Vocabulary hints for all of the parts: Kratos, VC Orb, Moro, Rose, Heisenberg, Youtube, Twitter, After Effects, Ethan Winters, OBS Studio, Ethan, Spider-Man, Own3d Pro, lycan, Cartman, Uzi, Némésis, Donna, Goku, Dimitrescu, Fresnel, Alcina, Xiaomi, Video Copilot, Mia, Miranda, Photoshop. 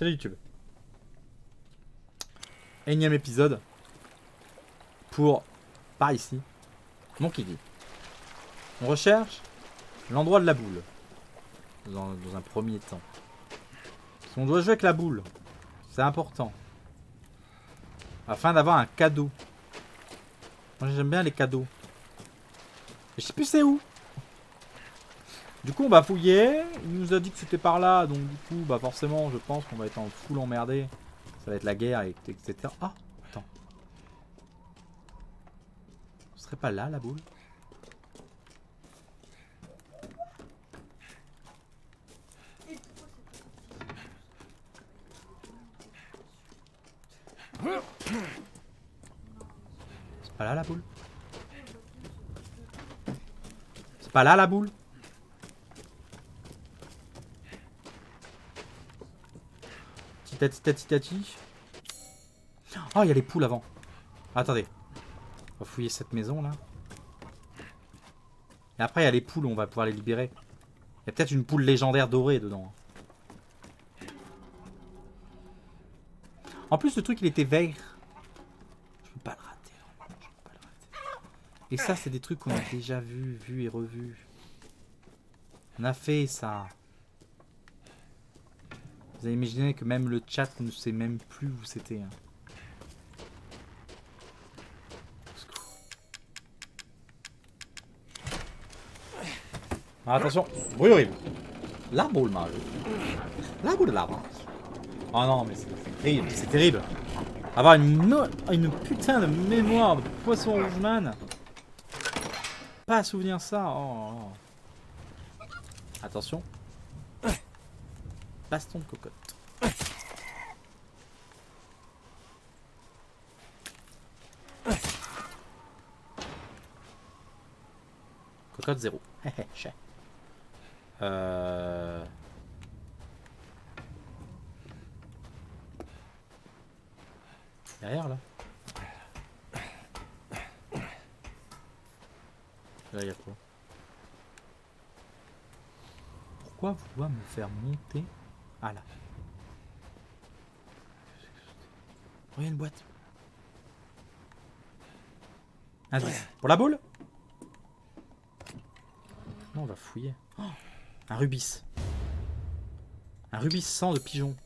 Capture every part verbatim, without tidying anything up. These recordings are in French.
Salut YouTube. Énième épisode pour par ici, mon kiki. On recherche l'endroit de la boule dans, dans un premier temps. Parce qu'on doit jouer avec la boule, c'est important, afin d'avoir un cadeau. Moi j'aime bien les cadeaux. Je sais plus c'est où. Du coup on va fouiller, il nous a dit que c'était par là, donc du coup bah forcément je pense qu'on va être en full emmerdé. Ça va être la guerre, et cetera. Ah, attends. Ce serait pas là la boule? C'est pas là la boule? C'est pas là la boule? Tati tati tati. Oh, il y a les poules avant. Attendez. On va fouiller cette maison là. Et après, il y a les poules, on va pouvoir les libérer. Il y a peut-être une poule légendaire dorée dedans. En plus, le truc, il était vert. Je peux pas le rater. Je peux pas le rater. Et ça, c'est des trucs qu'on a déjà vu, vu et revu. On a fait ça. Vous avez imaginé que même le chat ne sait même plus où c'était. Ah, attention, bruit horrible. La boule mal. La boule de la branche. Oh non, mais c'est terrible, c'est terrible. Avoir une, une putain de mémoire de poisson rouge man. Pas à souvenir ça. Oh, oh. Attention. Baston de cocotte. Cocotte zéro. euh... Derrière là. Là y'a quoi? Pourquoi vouloir me faire monter? Ah là. Oh, il y a une boîte. Indice. Pour la boule? Non, on va fouiller. Oh, un rubis. Un rubis cent de pigeon.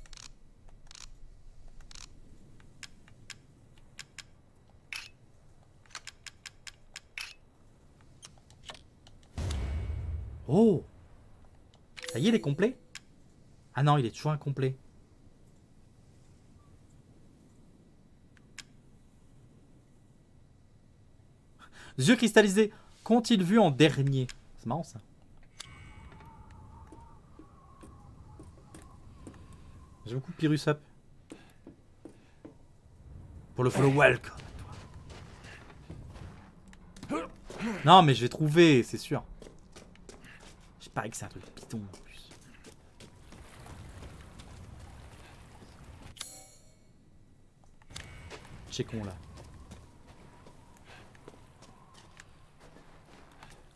Oh! Ça y est, il est complet? Ah non, il est toujours incomplet. Yeux cristallisés. Qu'ont-ils vu en dernier? C'est marrant ça. J'ai beaucoup Pyrrhus Up. Pour le follow walk. Non mais je vais trouver, c'est sûr. Je parie que c'est un truc piton. C'est con là.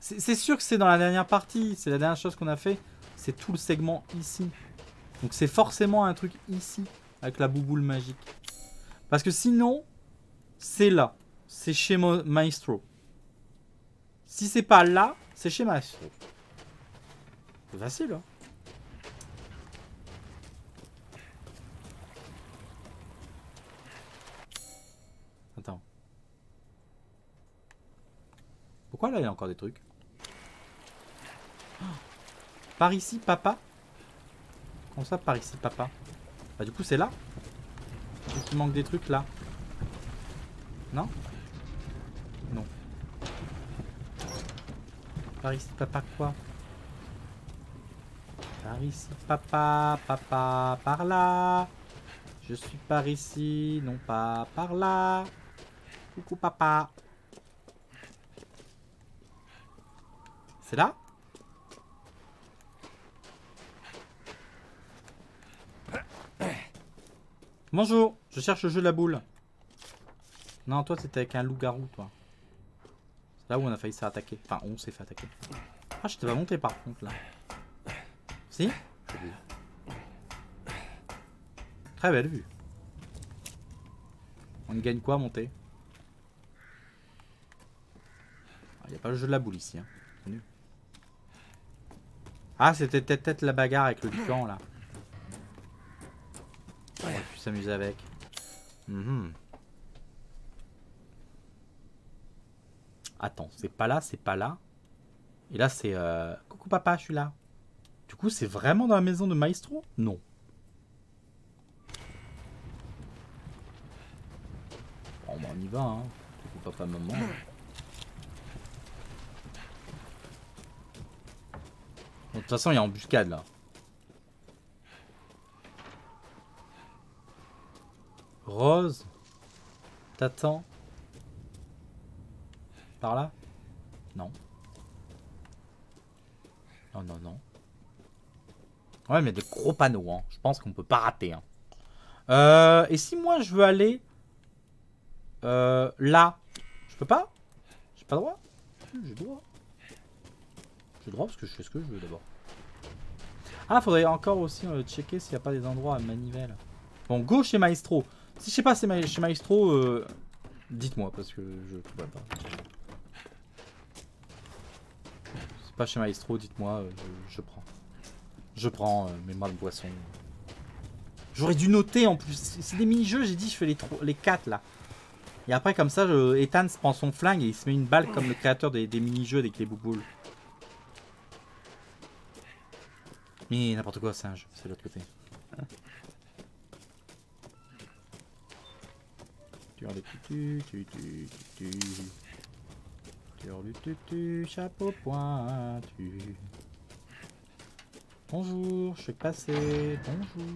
C'est sûr que c'est dans la dernière partie. C'est la dernière chose qu'on a fait. C'est tout le segment ici. Donc c'est forcément un truc ici. Avec la bouboule magique. Parce que sinon, c'est là. C'est chez Maestro. Si c'est pas là, c'est chez Maestro. C'est facile hein. Pourquoi là il y a encore des trucs? Oh, par ici papa? Comment ça par ici papa? Bah du coup c'est là. Il manque des trucs là. Non? Non. Par ici papa quoi? Par ici papa, papa, par là. Je suis par ici, non pas par là. Coucou papa. C'est là? Bonjour, je cherche le jeu de la boule. Non, toi t'étais avec un loup-garou, toi. C'est là où on a failli se faire attaquer. Enfin, on s'est fait attaquer. Ah, je t'ai pas monté par contre là. Si? Très belle vue. On gagne quoi à monter? Il n'y a pas le jeu de la boule ici. Hein. Ah, c'était peut-être la bagarre avec le camp là. On aurait pu s'amuser avec. Mmh. Attends, c'est pas là, c'est pas là. Et là, c'est... Euh... Coucou papa, je suis là. Du coup, c'est vraiment dans la maison de Maestro? Non. Bon, bah, on y va, hein. Coucou papa, maman. De toute façon, il y a embuscade là. Rose, t'attends. Par là? Non. Non, non, non. Ouais, mais des gros panneaux, hein. Je pense qu'on peut pas rater. Hein. Euh, et si moi je veux aller euh, là, je peux pas? J'ai pas droit? J'ai droit. J'ai droit parce que je fais ce que je veux d'abord. Ah, faudrait encore aussi euh, checker s'il n'y a pas des endroits à manivelle. Bon, go chez Maestro. Si je sais pas c'est ma chez Maestro, euh, dites-moi parce que je ne trouverai pas. C'est pas chez Maestro, dites-moi, euh, je, je prends. Je prends euh, mes mains de boisson. J'aurais dû noter en plus. C'est des mini-jeux, j'ai dit je fais les, les quatre là. Et après comme ça, je, Ethan prend son flingue et il se met une balle comme le créateur des, des mini-jeux des clés bouboules. Mais n'importe quoi, singe, c'est de l'autre côté. Chapeau pointu. Bonjour, je suis passé. Bonjour.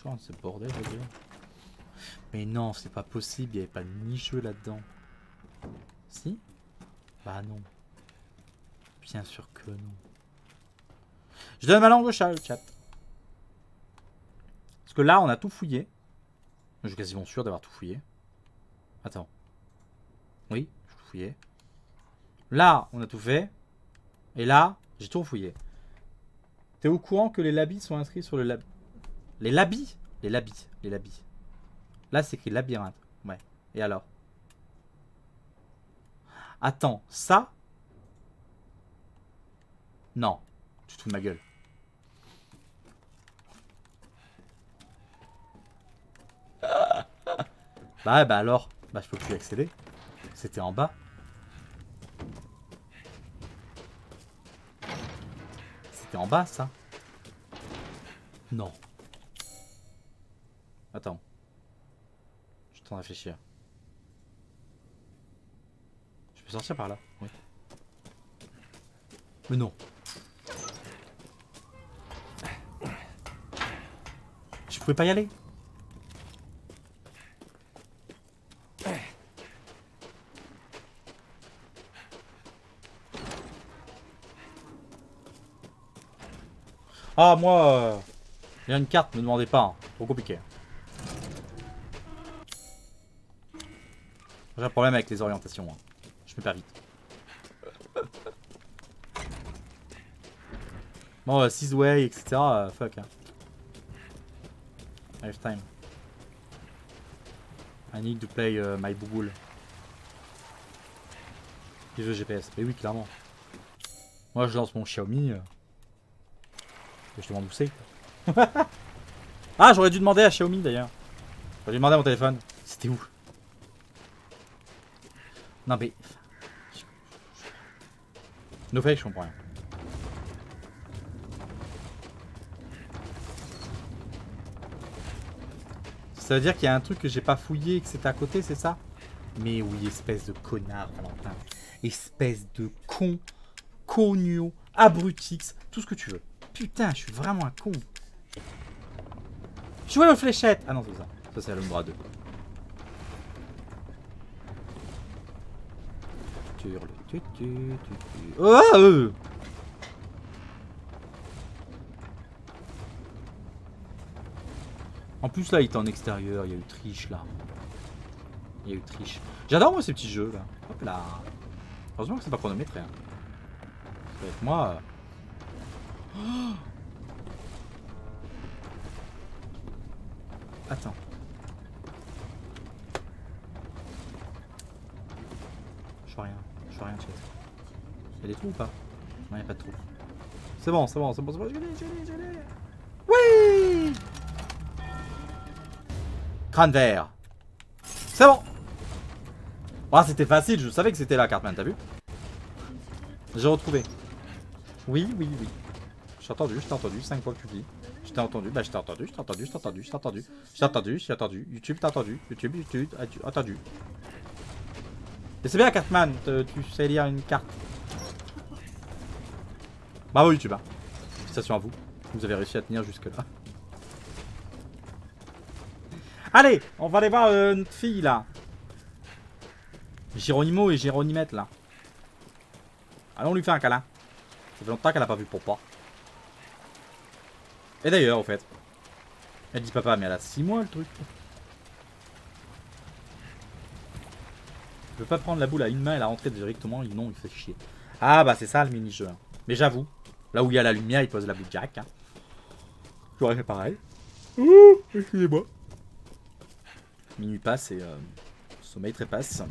Genre on se bordel, regardez. Mais non, c'est pas possible, il n'y avait pas de nicheux là-dedans. Si? Bah non. Bien sûr que non. Je donne ma langue au chat, le chat. Parce que là, on a tout fouillé. Je suis quasiment sûr d'avoir tout fouillé. Attends. Oui, je tout fouillé. Là, on a tout fait. Et là, j'ai tout fouillé. T'es au courant que les labis sont inscrits sur le lab... Les labis? Les labis. Les labis. Là, c'est écrit labyrinthe. Ouais. Et alors? Attends, ça... Non, tu te fous de ma gueule. Bah, bah alors, bah je peux plus accéder. C'était en bas. C'était en bas, ça. Non. Attends. Je t'en réfléchir. Je peux sortir par là, oui. Mais non. Je pouvais pas y aller. Ah moi, euh, il y a une carte, ne me demandez pas, hein. Trop compliqué. J'ai un problème avec les orientations, hein. Je me perds vite. Bon, euh, six way, et cetera. Euh, fuck. Hein. Lifetime. I need to play uh, my bouboule. Les jeux G P S. Mais oui, clairement. Moi, je lance mon Xiaomi. Euh, et je demande où c'est. Ah, j'aurais dû demander à Xiaomi d'ailleurs. J'aurais dû demander à mon téléphone. C'était où? Non, mais. No fake, je comprends rien. Ça veut dire qu'il y a un truc que j'ai pas fouillé et que c'est à côté, c'est ça? Mais oui, espèce de connard, Valentin. Espèce de con, cogno, abrutix, tout ce que tu veux. Putain, je suis vraiment un con. Je vois nos fléchettes. Ah non, c'est ça. Ça, c'est l'ombre à deux. Tu hurles, tu, tu, tu, tu. Oh euh En plus là il était en extérieur, il y a eu triche là. Il y a eu triche. J'adore moi ces petits jeux là. Hop là. Heureusement que c'est pas chronométré. Hein. Avec moi. Euh... Oh Attends. Je vois rien. Je vois rien de chez toi. Y'a des trous ou pas? Non, y'a pas de trous. C'est bon, c'est bon, c'est bon, c'est bon. Je l'ai, je l'ai, je l'ai. Oui! Crâne vert. C'est bon. Ah, oh, c'était facile, je savais que c'était là, Cartman, t'as vu? J'ai retrouvé. Oui, oui, oui. Je t'ai entendu, je t'ai entendu, cinq fois que tu dis. Je t'ai entendu, bah je t'ai entendu, je t'ai entendu, je t'ai entendu, je t'ai entendu. Je t'ai entendu, je t'ai entendu. YouTube, t'as entendu. YouTube, YouTube, as entendu. Et c'est bien, Cartman, tu sais lire une carte. Bravo, YouTube. Félicitations à vous. Vous avez réussi à tenir jusque-là. Allez, on va aller voir euh, notre fille, là. Géronimo et Géronimette là. Allons lui faire un câlin. Ça fait longtemps qu'elle a pas vu pour pas. Et d'ailleurs, au fait, elle dit papa, mais elle a six mois le truc. Je peux pas prendre la boule à une main et la rentrer directement. Non, il fait chier. Ah bah c'est ça le mini-jeu. Mais j'avoue, là où il y a la lumière, il pose la boule jack. Hein. J'aurais fait pareil. Ouh, excusez-moi. Minuit passe et euh, sommeil trépasse.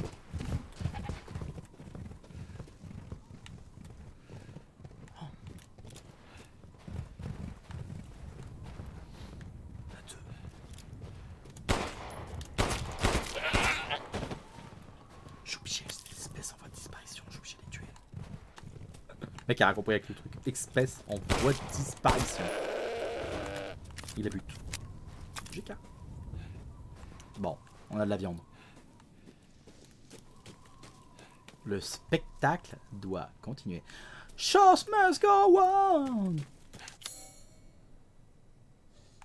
Mec a compris avec le truc. Espèce en voie de disparition. Il a but. G K. Bon, on a de la viande. Le spectacle doit continuer. Shows must go on.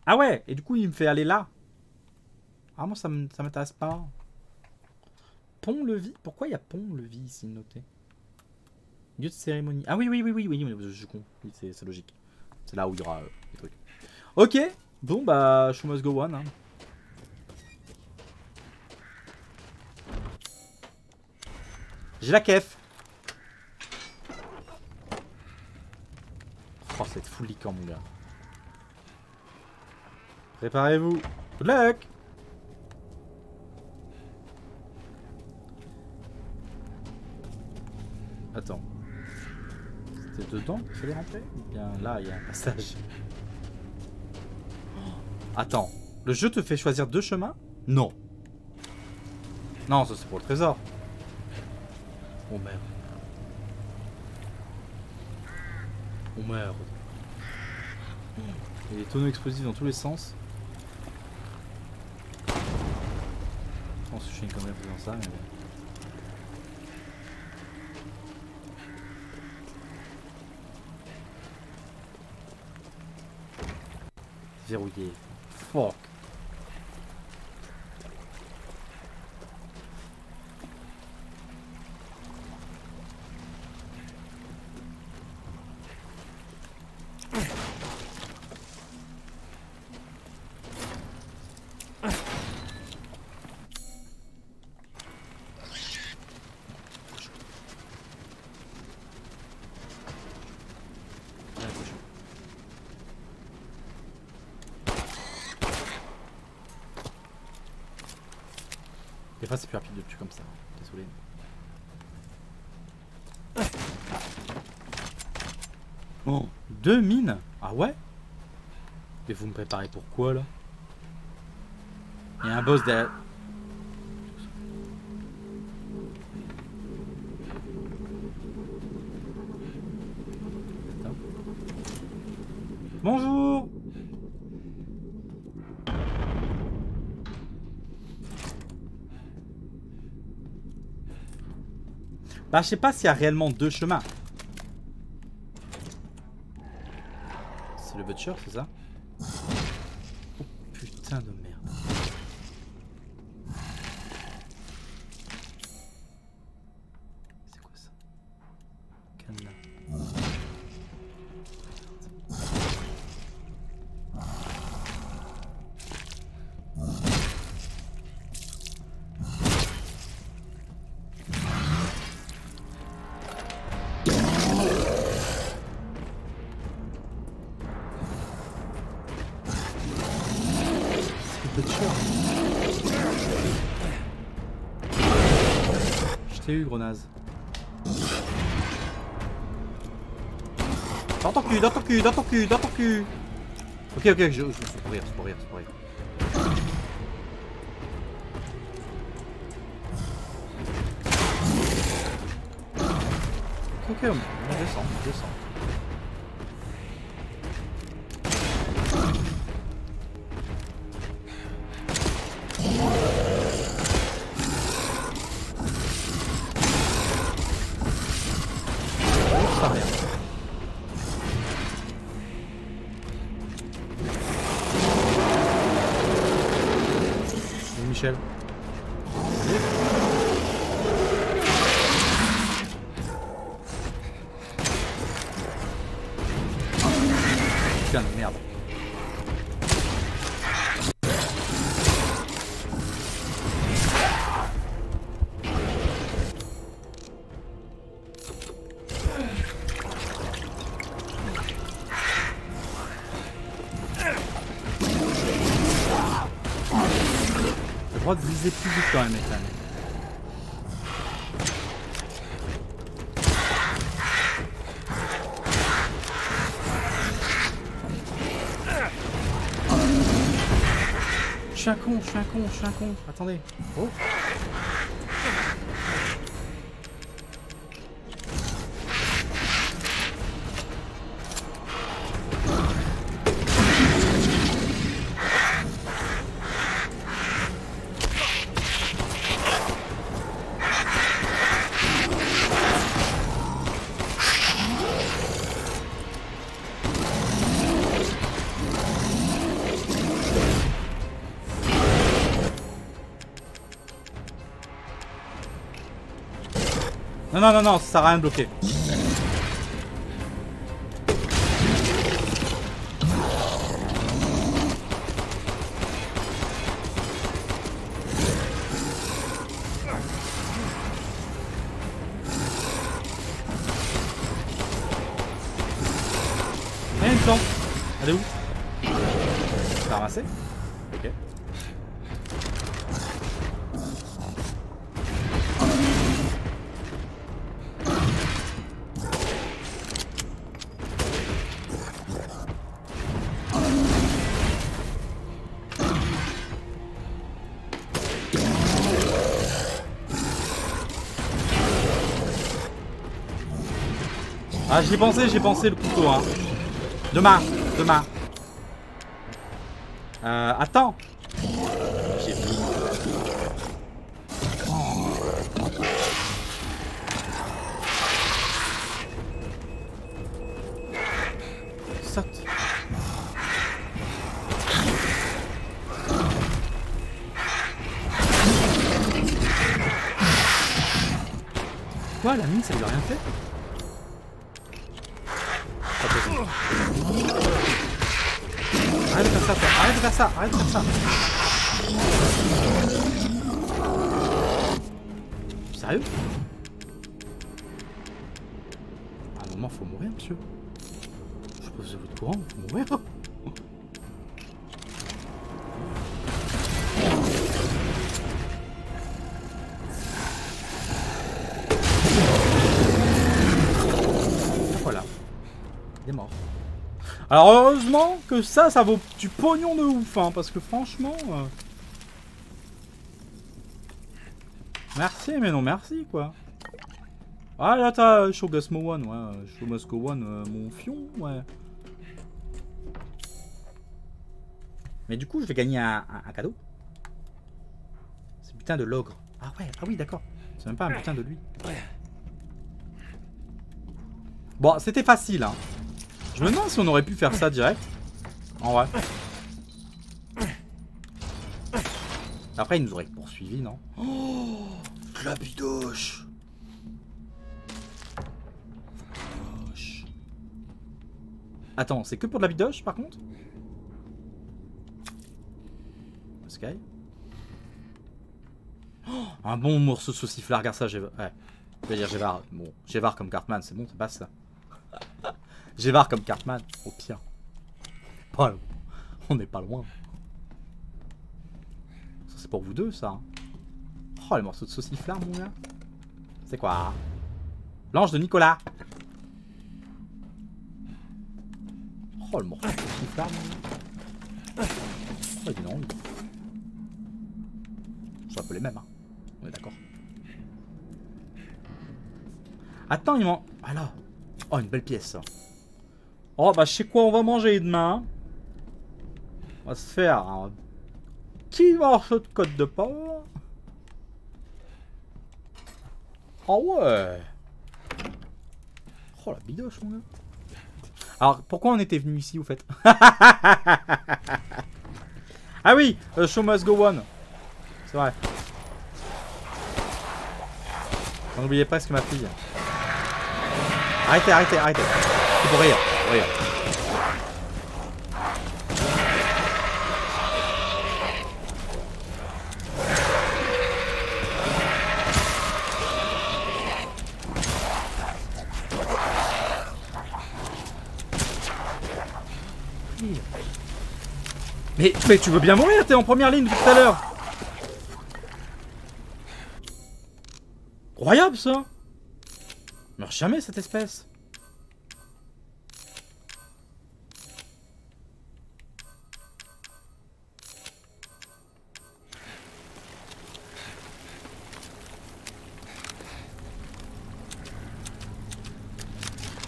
Ah ouais, et du coup il me fait aller là. Ah moi ça m'intéresse pas. Pont-levis. Pourquoi il y a pont-levis ici noté? Lieu de cérémonie. Ah oui, oui, oui, oui, oui, je suis con. Oui, c'est logique. C'est là où il y aura euh, des trucs. Ok, bon, bah, show must go on. Hein. J'ai la kef. Oh, cette foule liquant, mon gars. Préparez-vous. Good luck. Attends. C'est dedans qu'il fallait rentrer? Bien là, il y a un passage. Attends, le jeu te fait choisir deux chemins? Non. Non, ça c'est pour le trésor. On meurt. On meurt. Il y a des tonneaux explosifs dans tous les sens. Je pense que je suis une connerie dans ça, mais... verrouillé. Fuck. Des fois c'est plus rapide de tuer comme ça, désolé. Oh, deux mines? Ah ouais? Mais vous me préparez pour quoi là? Il y a un boss derrière... Attends. Bonjour! Bah je sais pas s'il y a réellement deux chemins. C'est le butcher, c'est ça? Oh putain de merde. C'est quoi ça? Canne. peut-être sûr. Je t'ai eu, gros naze. Dans ton cul, dans ton cul, dans ton cul, dans ton cul. Ok, ok, je, je, c'est pour rire, c'est pour rire, c'est pour rire. Ok, on descend, on descend. Michel. Putain de merde. De viser plus vite quand même, Ethan. Je suis un con, je suis un con, je suis un con. Attendez. Oh. Non, non, non, non, ça sert à rien de bloquer. Et une plante. Elle est où? T'as ramassé? Ok. Ah, j'y ai pensé, j'ai pensé le couteau, hein. Demain, demain. Euh, attends. J'ai pris. Saute. Quoi, la mine, ça lui a rien fait ? Arrête de faire ça, toi. Arrête de faire ça, arrête de faire ça. Sérieux? À un moment, faut mourir, monsieur. Je sais pas si vous êtes au courant, faut mourir. Mort. Alors heureusement que ça, ça vaut du pognon de ouf, hein, parce que franchement... Euh... Merci, mais non merci, quoi. Ah là, t'as Shogasmo One, ouais. Shogasmo One, euh, mon fion, ouais. Mais du coup, je vais gagner un, un, un cadeau. C'est putain de l'ogre. Ah ouais, ah oui, d'accord. C'est même pas un putain de lui. Ouais. Bon, c'était facile, hein. Je me demande si on aurait pu faire ça direct. En vrai. Après, ils nous auraient poursuivis, non? Oh, la bidoche. Attends, c'est que pour de la bidoche, par contre? Sky. Oh, un bon morceau de sauciflard, regarde ça, j'ai... Ouais. Je vais dire Gévard. Bon, Gévard comme Cartman, c'est bon, ça passe, ça. Gévard comme Cartman, au pire. Pas loin. On n'est pas loin. c'est pour vous deux ça. Oh le morceau de sauciflard mon gars. C'est quoi? L'ange de Nicolas. Oh le morceau de sauciflard mon gars. Oh il est long. C'est un peu les mêmes hein. On est d'accord. Attends il m'en... Ah là. Oh une belle pièce. Oh bah je sais quoi on va manger demain. On va se faire un petit morceau de côte de porc. Oh ouais. Oh la bidoche mon gars. Alors pourquoi on était venu ici au fait? Ah oui, uh, show must go on. C'est vrai. N'oubliez pas ce que ma fille. Arrêtez, arrêtez, arrêtez. C'est pour rire, pour rire. Mais, mais tu veux bien mourir, t'es en première ligne depuis tout à l'heure. Incroyable ça. Meurt jamais cette espèce.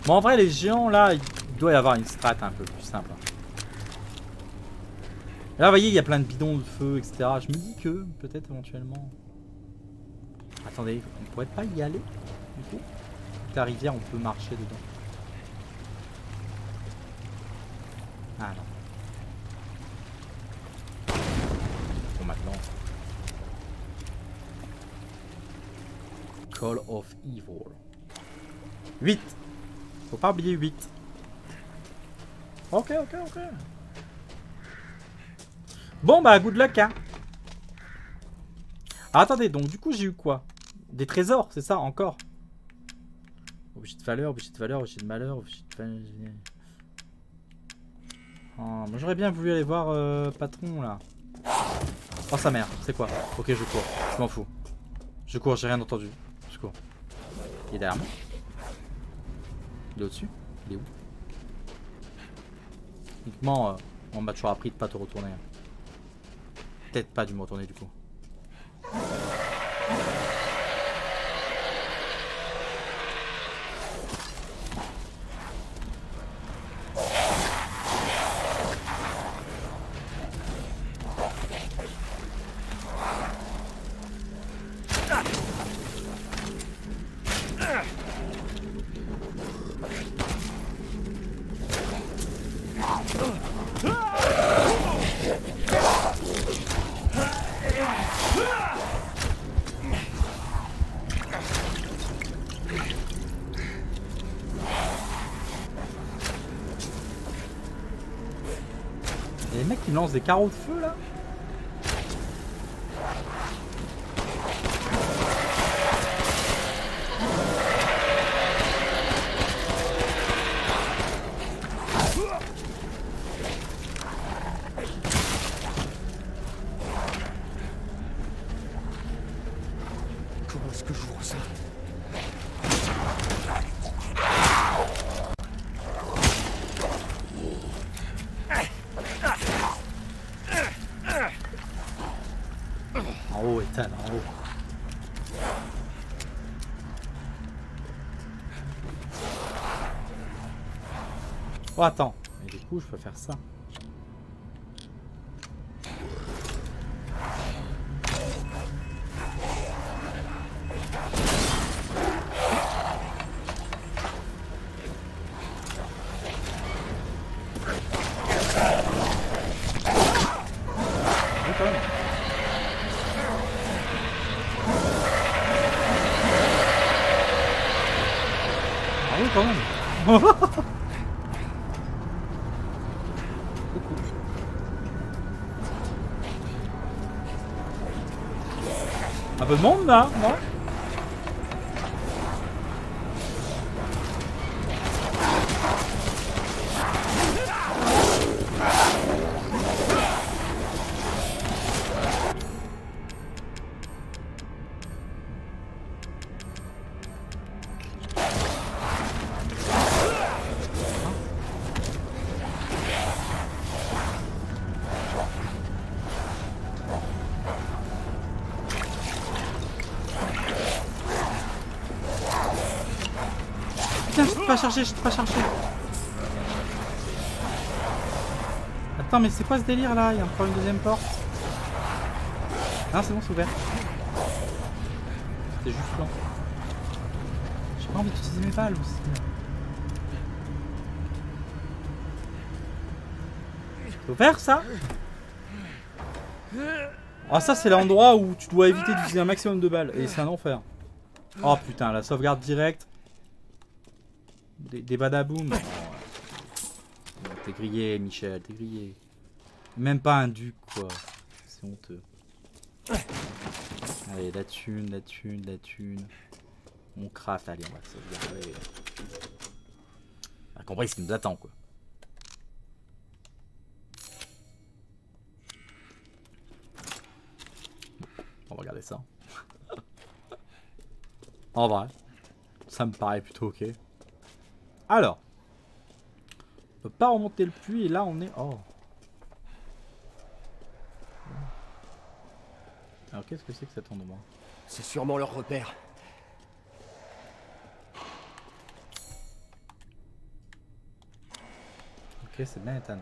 Bon, en vrai les géants là, il doit y avoir une strat un peu plus simple. Là, vous voyez, il y a plein de bidons de feu, et cetera. Je me dis que, peut-être, éventuellement... Attendez, on pourrait pas y aller, du coup. La rivière, on peut marcher dedans. Ah, non. Bon, maintenant... Call of Evil. huit. Faut pas oublier huit. Ok, ok, ok. Bon bah good luck hein. Ah, attendez donc du coup j'ai eu quoi? Des trésors c'est ça encore. Objet de valeur, objet de valeur, objet de malheur, objet de valeur. Oh, moi j'aurais bien voulu aller voir euh, patron là. Oh sa mère, c'est quoi? Ok je cours, je m'en fous. Je cours, j'ai rien entendu. Je cours. Il est derrière moi. Il est au-dessus? Il est où? Uniquement euh, on m'a toujours appris de pas te retourner. Hein. Peut-être pas dû me retourner du coup. Des carreaux de feu là. Comment est-ce que je vois ça? Oh attends, mais du coup je peux faire ça. Un peu de monde là, non? pas chargé, j'ai pas chargé. Attends, mais c'est quoi ce délire là? Il y a encore une deuxième porte. Ah, c'est bon, c'est ouvert. C'était juste lent. J'ai pas envie d'utiliser mes balles aussi. C'est ouvert ça? Ah, ça, c'est l'endroit où tu dois éviter d'utiliser un maximum de balles. Et c'est un enfer. Oh putain, la sauvegarde directe. Des, des badaboum. T'es grillé, Michel, t'es grillé. Même pas un duc, quoi. C'est honteux. Allez, la thune, la thune, la thune. On craft, allez, on va sauvegarder. On a compris ce qui nous attend, quoi. On va regarder ça. En vrai, ça me paraît plutôt ok. Alors, on peut pas remonter le puits et là on est... Oh. Alors qu'est-ce que c'est que cet endroit? C'est sûrement leur repère. Ok, c'est bien Ethan.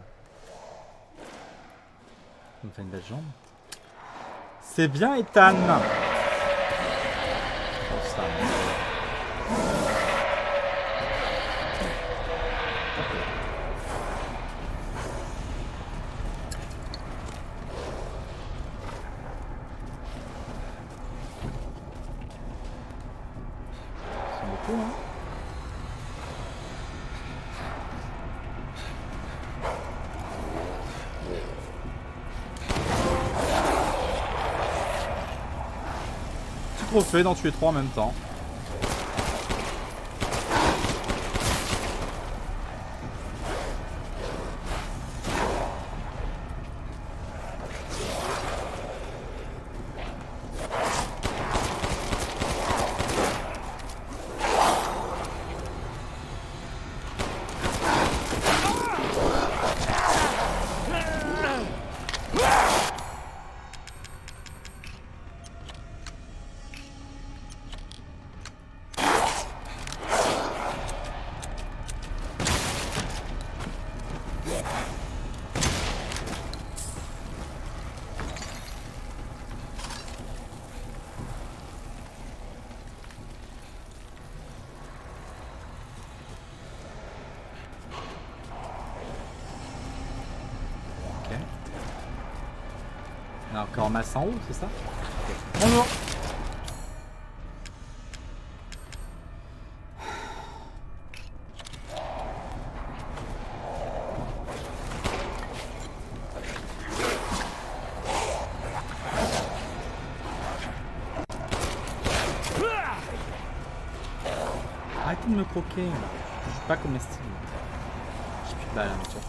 On me fait une belle jambe. C'est bien Ethan. Fait d'en tuer trois en même temps. Encore masse en haut, c'est ça? Bonjour. Arrêtez de me croquer, je suis pas comestible. J'ai plus de balles, hein, tu vois.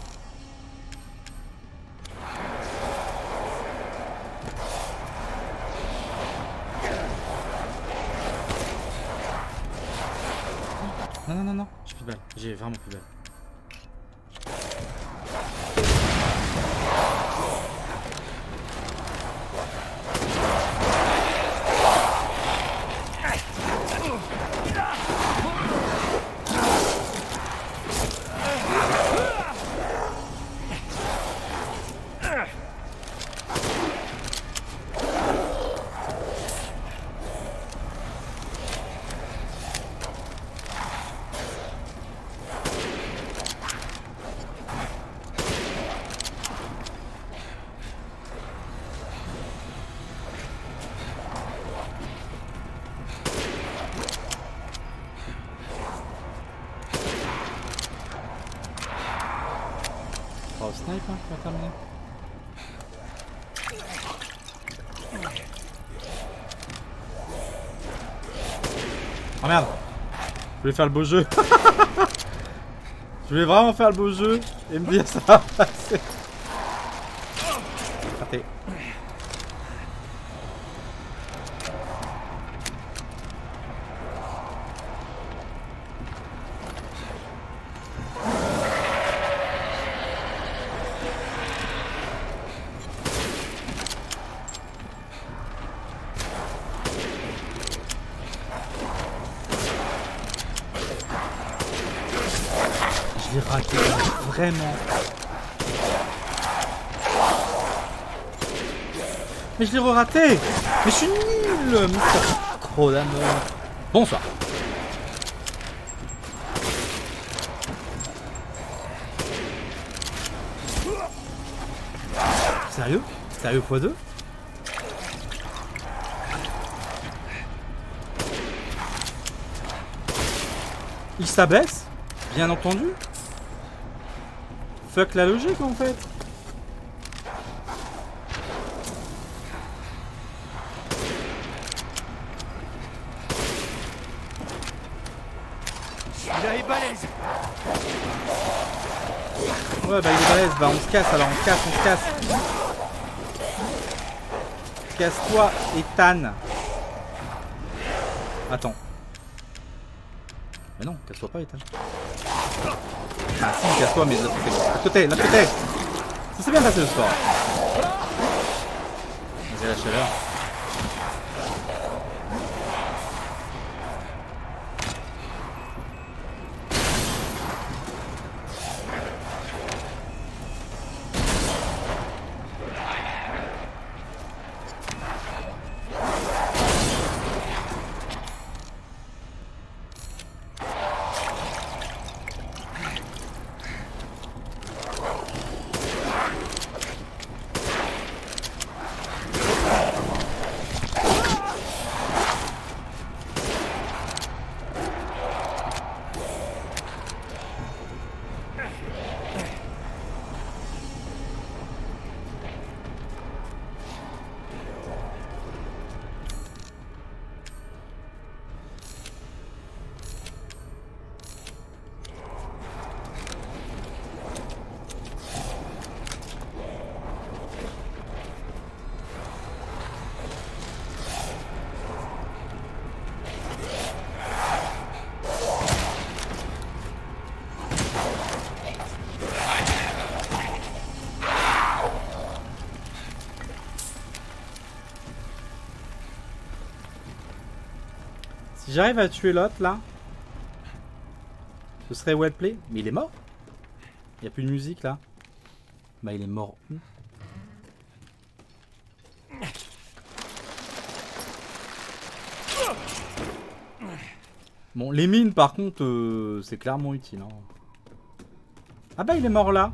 Non, non, non, j'ai plus de balles, j'ai vraiment plus de balles. Oh merde, je voulais faire le beau jeu. Je voulais vraiment faire le beau jeu et me dire ça va passer. Raté. Vraiment. Mais je l'ai re-raté. Mais je suis nul. Trop d'âme. Bonsoir. Sérieux? Sérieux fois deux? Il s'abaisse, bien entendu. Fuck la logique en fait. Là, il est balèze. Ouais bah il est balèze, bah on se casse alors, on se casse, on se casse. Casse-toi, Ethan. Attends. Mais non, casse-toi pas, Ethan. Ah si, casse-toi, mais de l'autre côté. L'autre côté, l'autre côté. Ça s'est bien passé le sport. Vas-y, la chaleur. J'arrive à tuer l'autre là. Ce serait well play. Mais il est mort. Il n'y a plus de musique là. Bah il est mort. Hmm. Bon les mines par contre euh, c'est clairement utile. Hein. Ah bah il est mort là.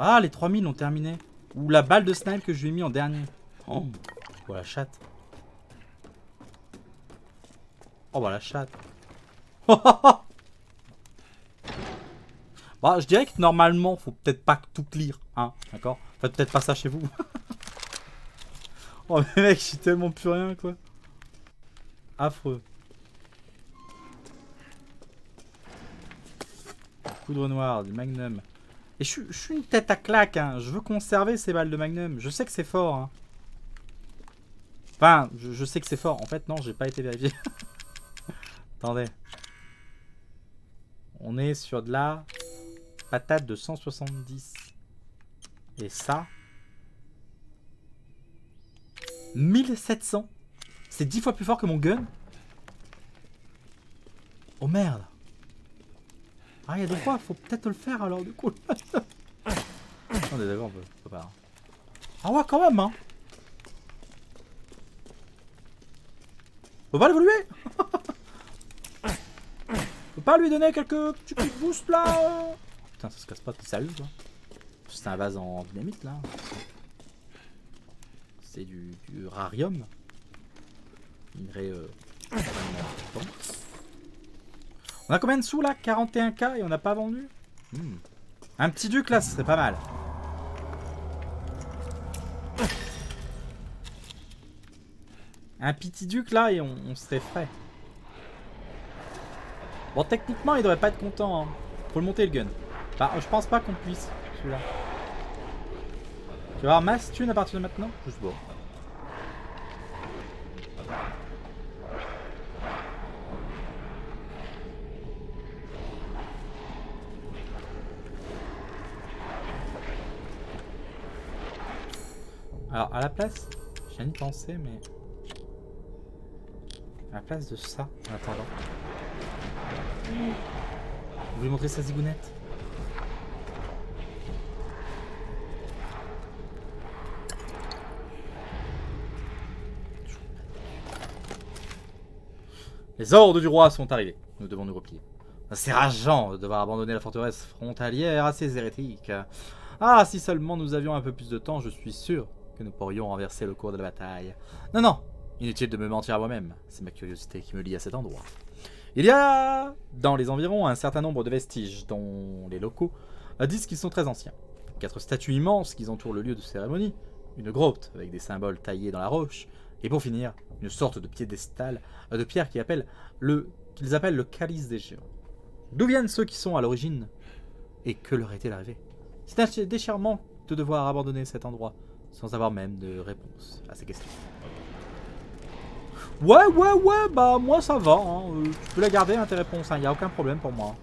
Ah les trois mines ont terminé. Ou la balle de snipe que je lui ai mis en dernier. Oh, oh la chatte. Oh bah la chatte. Bah je dirais que normalement faut peut-être pas tout lire, hein, d'accord. Faites peut-être pas ça chez vous. Oh mais mec je suis tellement plus rien quoi. Affreux. Coudre noire, du magnum. Et je, je suis une tête à claque, hein. Je veux conserver ces balles de magnum. Je sais que c'est fort, hein. Enfin je, je sais que c'est fort. En fait non j'ai pas été vérifié. Attendez. On est sur de la patate de cent soixante-dix. Et ça. mille sept cents. C'est dix fois plus fort que mon gun. Oh merde. Ah, il y a des fois, faut peut-être le faire alors du coup. On est d'accord, on peut, on peut pas. Hein. Ah ouais, quand même, hein. On va l'évoluer. Faut pas lui donner quelques petits coups de boost là. Putain ça se casse pas, t'es sérieux là. C'est un vase en dynamite là. C'est du, du rarium. Minerai euh, on a combien de sous là? Quarante et un K et on n'a pas vendu. hmm. Un petit duc là ce serait pas mal. Un petit duc là et on, on serait frais. Bon techniquement il devrait pas être content, hein. Faut le monter le gun. Bah je pense pas qu'on puisse celui-là. Tu vas avoir masse thune à partir de maintenant. Juste bon. Alors à la place, j'ai une pensée mais... À la place de ça, en attendant. Je vais vous montrer sa zigounette. Les ordres du roi sont arrivés. Nous devons nous replier. C'est rageant de devoir abandonner la forteresse frontalière à ces hérétiques. Ah, si seulement nous avions un peu plus de temps, je suis sûr que nous pourrions renverser le cours de la bataille. Non, non, inutile de me mentir à moi-même. C'est ma curiosité qui me lie à cet endroit. Il y a dans les environs un certain nombre de vestiges dont les locaux disent qu'ils sont très anciens. Quatre statues immenses qui entourent le lieu de cérémonie, une grotte avec des symboles taillés dans la roche, et pour finir, une sorte de piédestal de pierre qu'ils appellent le, qu'ils appellent le calice des géants. D'où viennent ceux qui sont à l'origine et que leur est-il arrivé? C'est un déchirement de devoir abandonner cet endroit sans avoir même de réponse à ces questions. Ouais, ouais, ouais, bah moi ça va, hein. euh, tu peux la garder hein, tes réponses, hein. Y a aucun problème pour moi.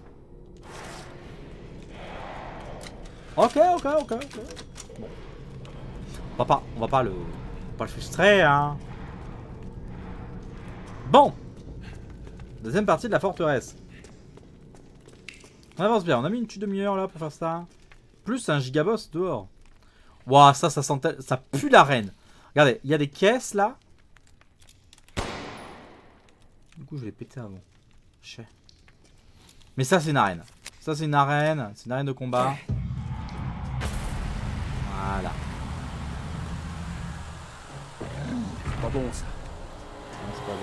Ok, ok, ok, ok. Bon. On va pas, on va pas le, pas le frustrer, hein. Bon. Deuxième partie de la forteresse. On avance bien, on a mis une petite demi-heure là pour faire ça. Plus un gigaboss dehors. Waouh, ça, ça sent, ça pue l'arène. Regardez, il y a des caisses là. Du coup, je l'ai pété avant. Je sais. Mais ça, c'est une arène. Ça, c'est une arène. C'est une arène de combat. Voilà. C'est pas bon ça. Non, c'est pas bon.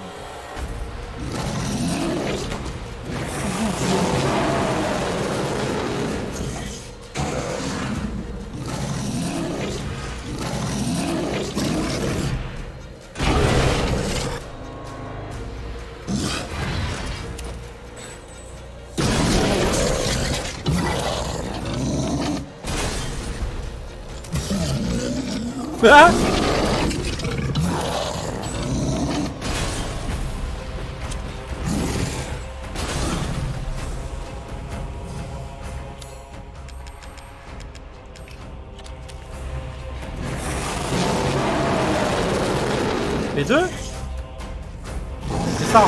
Ah, les deux, c'est ça.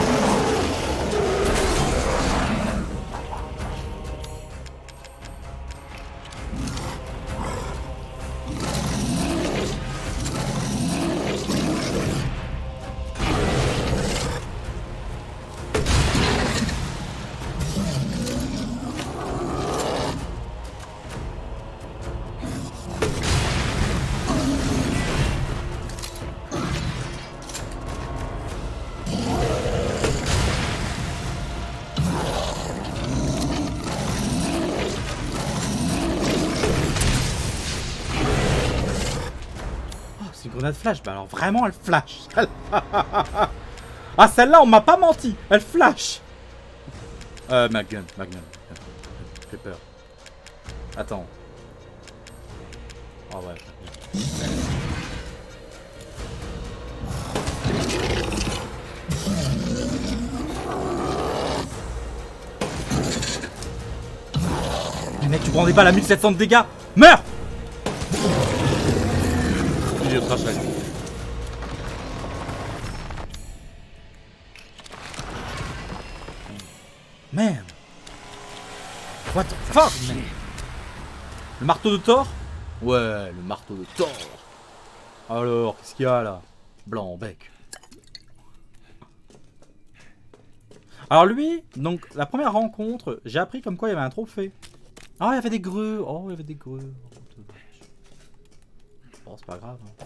De flash, bah alors vraiment elle flash. Ah celle-là on m'a pas menti, elle flash. Euh Magnum, Magnum, j'ai peur. Attends. Oh ouais. Mais mec tu prendais pas la mille sept cents de dégâts, meurs. Man, what the fuck, man. Le marteau de Thor. Ouais, le marteau de Thor. Alors, qu'est-ce qu'il y a là? Blanc, bec. Alors lui, donc la première rencontre, j'ai appris comme quoi il y avait un trophée. Ah, il y avait des greux. Oh, il y avait des greux. Bon, c'est pas grave. Hein.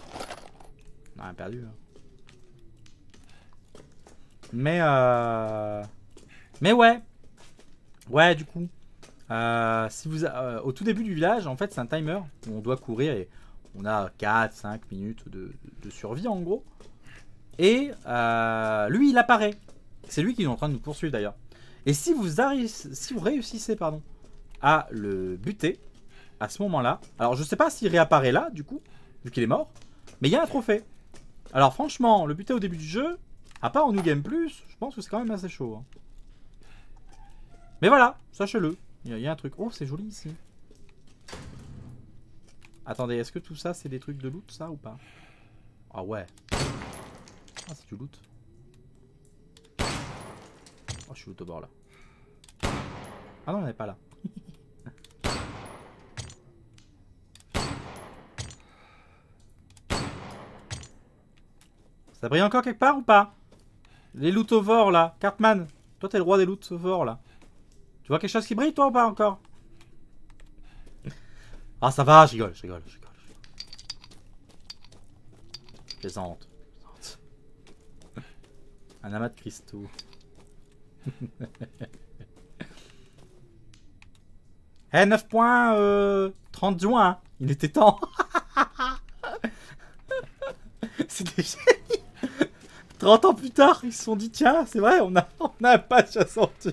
On a rien perdu. Hein. Mais euh... mais ouais. Ouais, du coup. Euh, si vous a... euh, au tout début du village, en fait, c'est un timer où on doit courir et on a quatre cinq minutes de, de survie, en gros. Et euh, lui, il apparaît. C'est lui qui est en train de nous poursuivre, d'ailleurs. Et si vous, arrive... si vous réussissez pardon, à le buter, à ce moment-là... Alors, je sais pas s'il réapparaît là, du coup, vu qu'il est mort. Mais il y a un trophée. Alors franchement, le buter au début du jeu, à part en New Game Plus, je pense que c'est quand même assez chaud. Hein. Mais voilà, sachez-le. Il y, y a un truc. Oh, c'est joli ici. Attendez, est-ce que tout ça, c'est des trucs de loot, ça, ou pas? Ah ouais. Ah, c'est du loot. Oh, je suis au bord, là. Ah non, on n'est pas là. Ça brille encore quelque part ou pas? Les lootovores là, Cartman, toi t'es le roi des lootovores là. Tu vois quelque chose qui brille toi ou pas encore? Ah ça va, je rigole, je rigole, je rigole. Plaisante. Un amas de cristaux. Eh hey, neuf points, euh, trente juin, hein. Il était temps. C'était génial. trente ans plus tard, ils se sont dit tiens, c'est vrai, on a, on a un patch à sortir.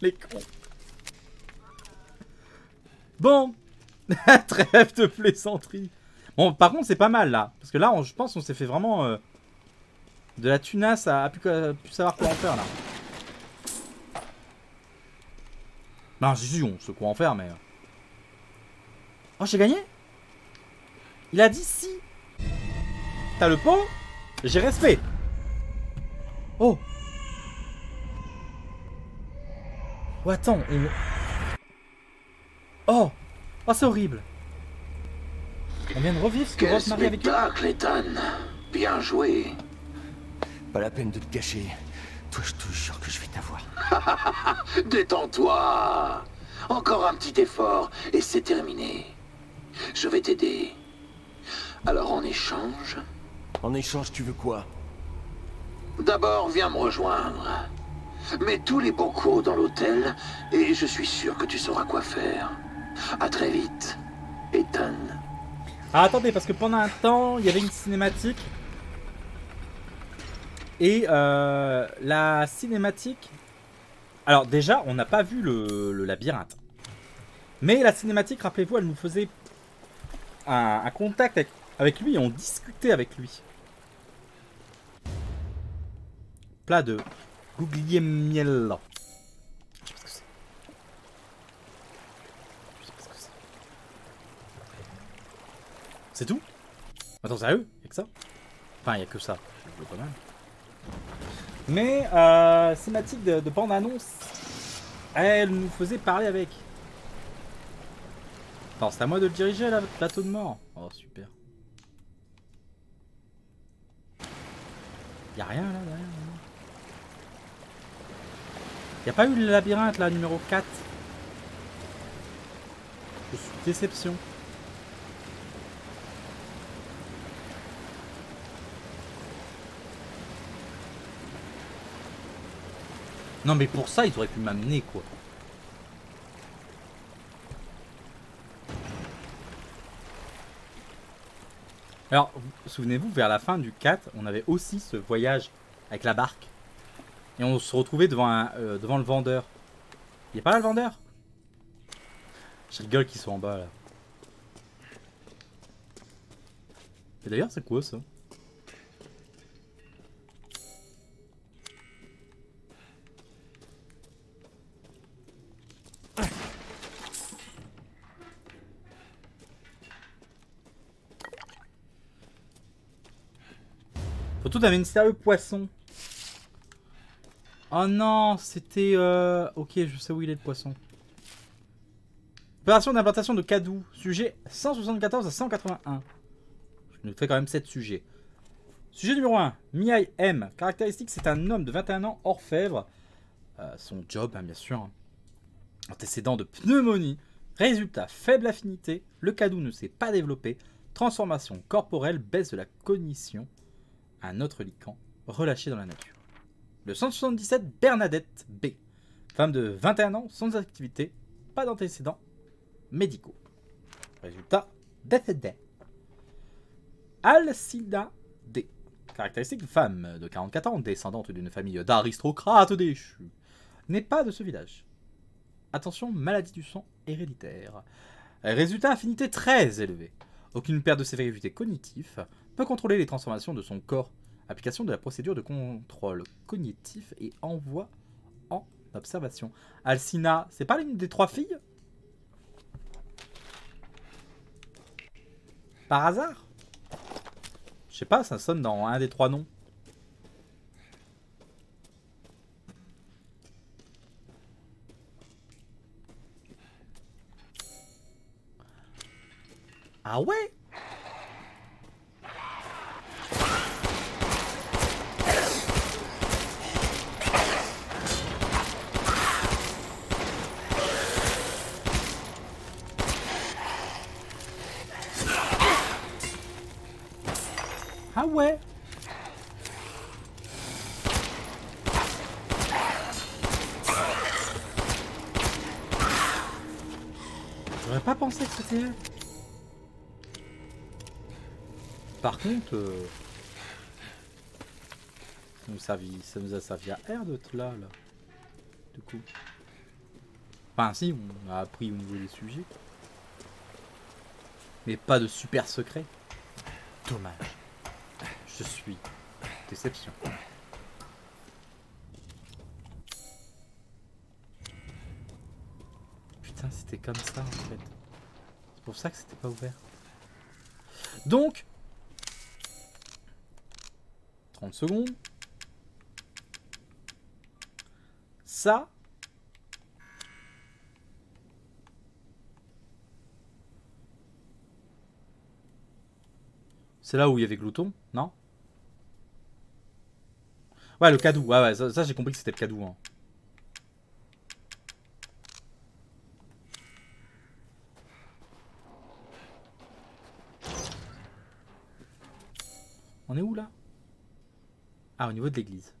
Les cons. Bon, trêve de plaisanterie. Bon, par contre, c'est pas mal là, parce que là, on, je pense, on s'est fait vraiment euh, de la tunasse à, à, plus, à plus savoir quoi en faire là. Ben, j'ai su, on se croit en faire, mais... Oh, j'ai gagné? Il a dit si. T'as le pont? J'ai respect. Oh. Oh, attends, on... Oh. Oh, c'est horrible. On vient de revivre ce que Rose Marie avait dit. Quel spectacle, Ethan. Bien joué. Pas la peine de te cacher. Toi, je te jure que je vais t'avoir. Détends-toi. Encore un petit effort et c'est terminé. Je vais t'aider. Alors en échange... En échange, tu veux quoi? D'abord, viens me rejoindre. Mets tous les bocaux dans l'hôtel et je suis sûr que tu sauras quoi faire. À très vite, Ethan. Ah, attendez, parce que pendant un temps, il y avait une cinématique... Et euh, la cinématique... Alors déjà, on n'a pas vu le, le labyrinthe. Mais la cinématique, rappelez-vous, elle nous faisait un, un contact avec, avec lui et on discutait avec lui. Plat de Guglielmiella. Je sais pas ce que c'est. Je sais pas ce que c'est. C'est tout? Attends, sérieux? Y'a que ça? Enfin, y'a que ça. Je le vois quand même. Mais euh, cinématique de, de bande-annonce, elle nous faisait parler avec. Attends, c'est à moi de le diriger là, le plateau de mort. Oh super. Y'a rien là derrière. Y'a pas eu le labyrinthe là, numéro quatre. Je suis déception. Non mais pour ça ils auraient pu m'amener quoi. Alors souvenez-vous, vers la fin du quatre on avait aussi ce voyage avec la barque. Et on se retrouvait devant, un, euh, devant le vendeur. Il est pas là le vendeur? Je rigole qu'ils sont en bas là. Et d'ailleurs c'est quoi ça? Surtout d'un mystérieux poisson. Oh non, c'était... Euh... Ok, je sais où il est le poisson. Opération d'implantation de Cadou. Sujet cent soixante-quatorze à cent quatre-vingt-un. Je noterai quand même sept sujets. Sujet numéro un. Mia M. Caractéristique, c'est un homme de vingt et un ans orfèvre. Euh, son job, hein, bien sûr. Hein. Antécédent de pneumonie. Résultat, faible affinité. Le Cadou ne s'est pas développé. Transformation corporelle, baisse de la cognition. Un autre lican relâché dans la nature. Le cent soixante-dix-sept, Bernadette B. Femme de vingt et un ans, sans activité, pas d'antécédents médicaux. Résultat, décédé. Alcina D. Caractéristique, femme de quarante-quatre ans, descendante d'une famille d'aristocrates déchus. N'est pas de ce village. Attention, maladie du sang héréditaire. Résultat, affinité très élevée. Aucune perte de sévérité cognitive. Peut contrôler les transformations de son corps. Application de la procédure de contrôle cognitif et envoi en observation. Alcina, c'est pas l'une des trois filles? Par hasard? Je sais pas, ça sonne dans un des trois noms. Ah ouais? Ah ouais. J'aurais pas pensé que c'était elle. Par contre, euh, ça, nous servit, ça nous a servi à R de là, là. Du coup. Enfin si, on a appris au niveau des sujets. Mais pas de super secret. Dommage. Je suis déception. Putain, c'était comme ça en fait. C'est pour ça que c'était pas ouvert. Donc trente secondes. Ça. C'est là où il y avait Glouton, non? Ouais, le Cadou. Ouais, ouais, ça, ça j'ai compris que c'était le Cadou. Hein. On est où là? Ah, au niveau de l'église.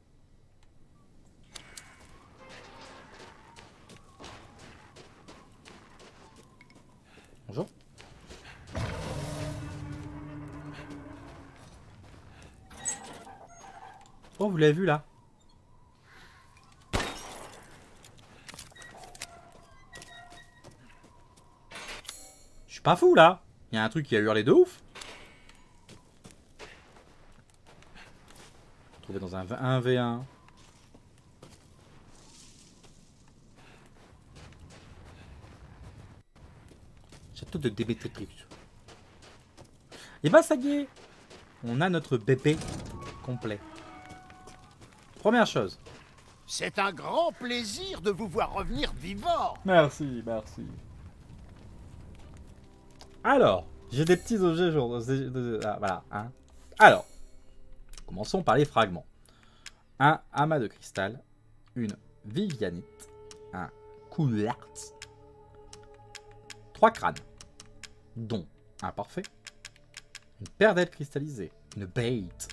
Bonjour. Oh, vous l'avez vu là? Je suis pas fou là. Il y a un truc qui a hurlé de ouf. Dans un un v un. Château de Dimitrescu. Et bah ça y est, on a notre bébé complet. Première chose. C'est un grand plaisir de vous voir revenir vivant. Merci, merci. Alors, j'ai des petits objets. Ah, voilà, hein. Alors. Commençons par les fragments. Un amas de cristal, une vivianite, un coulart, trois crânes, dont un parfait, une paire d'ailes cristallisées, une bête,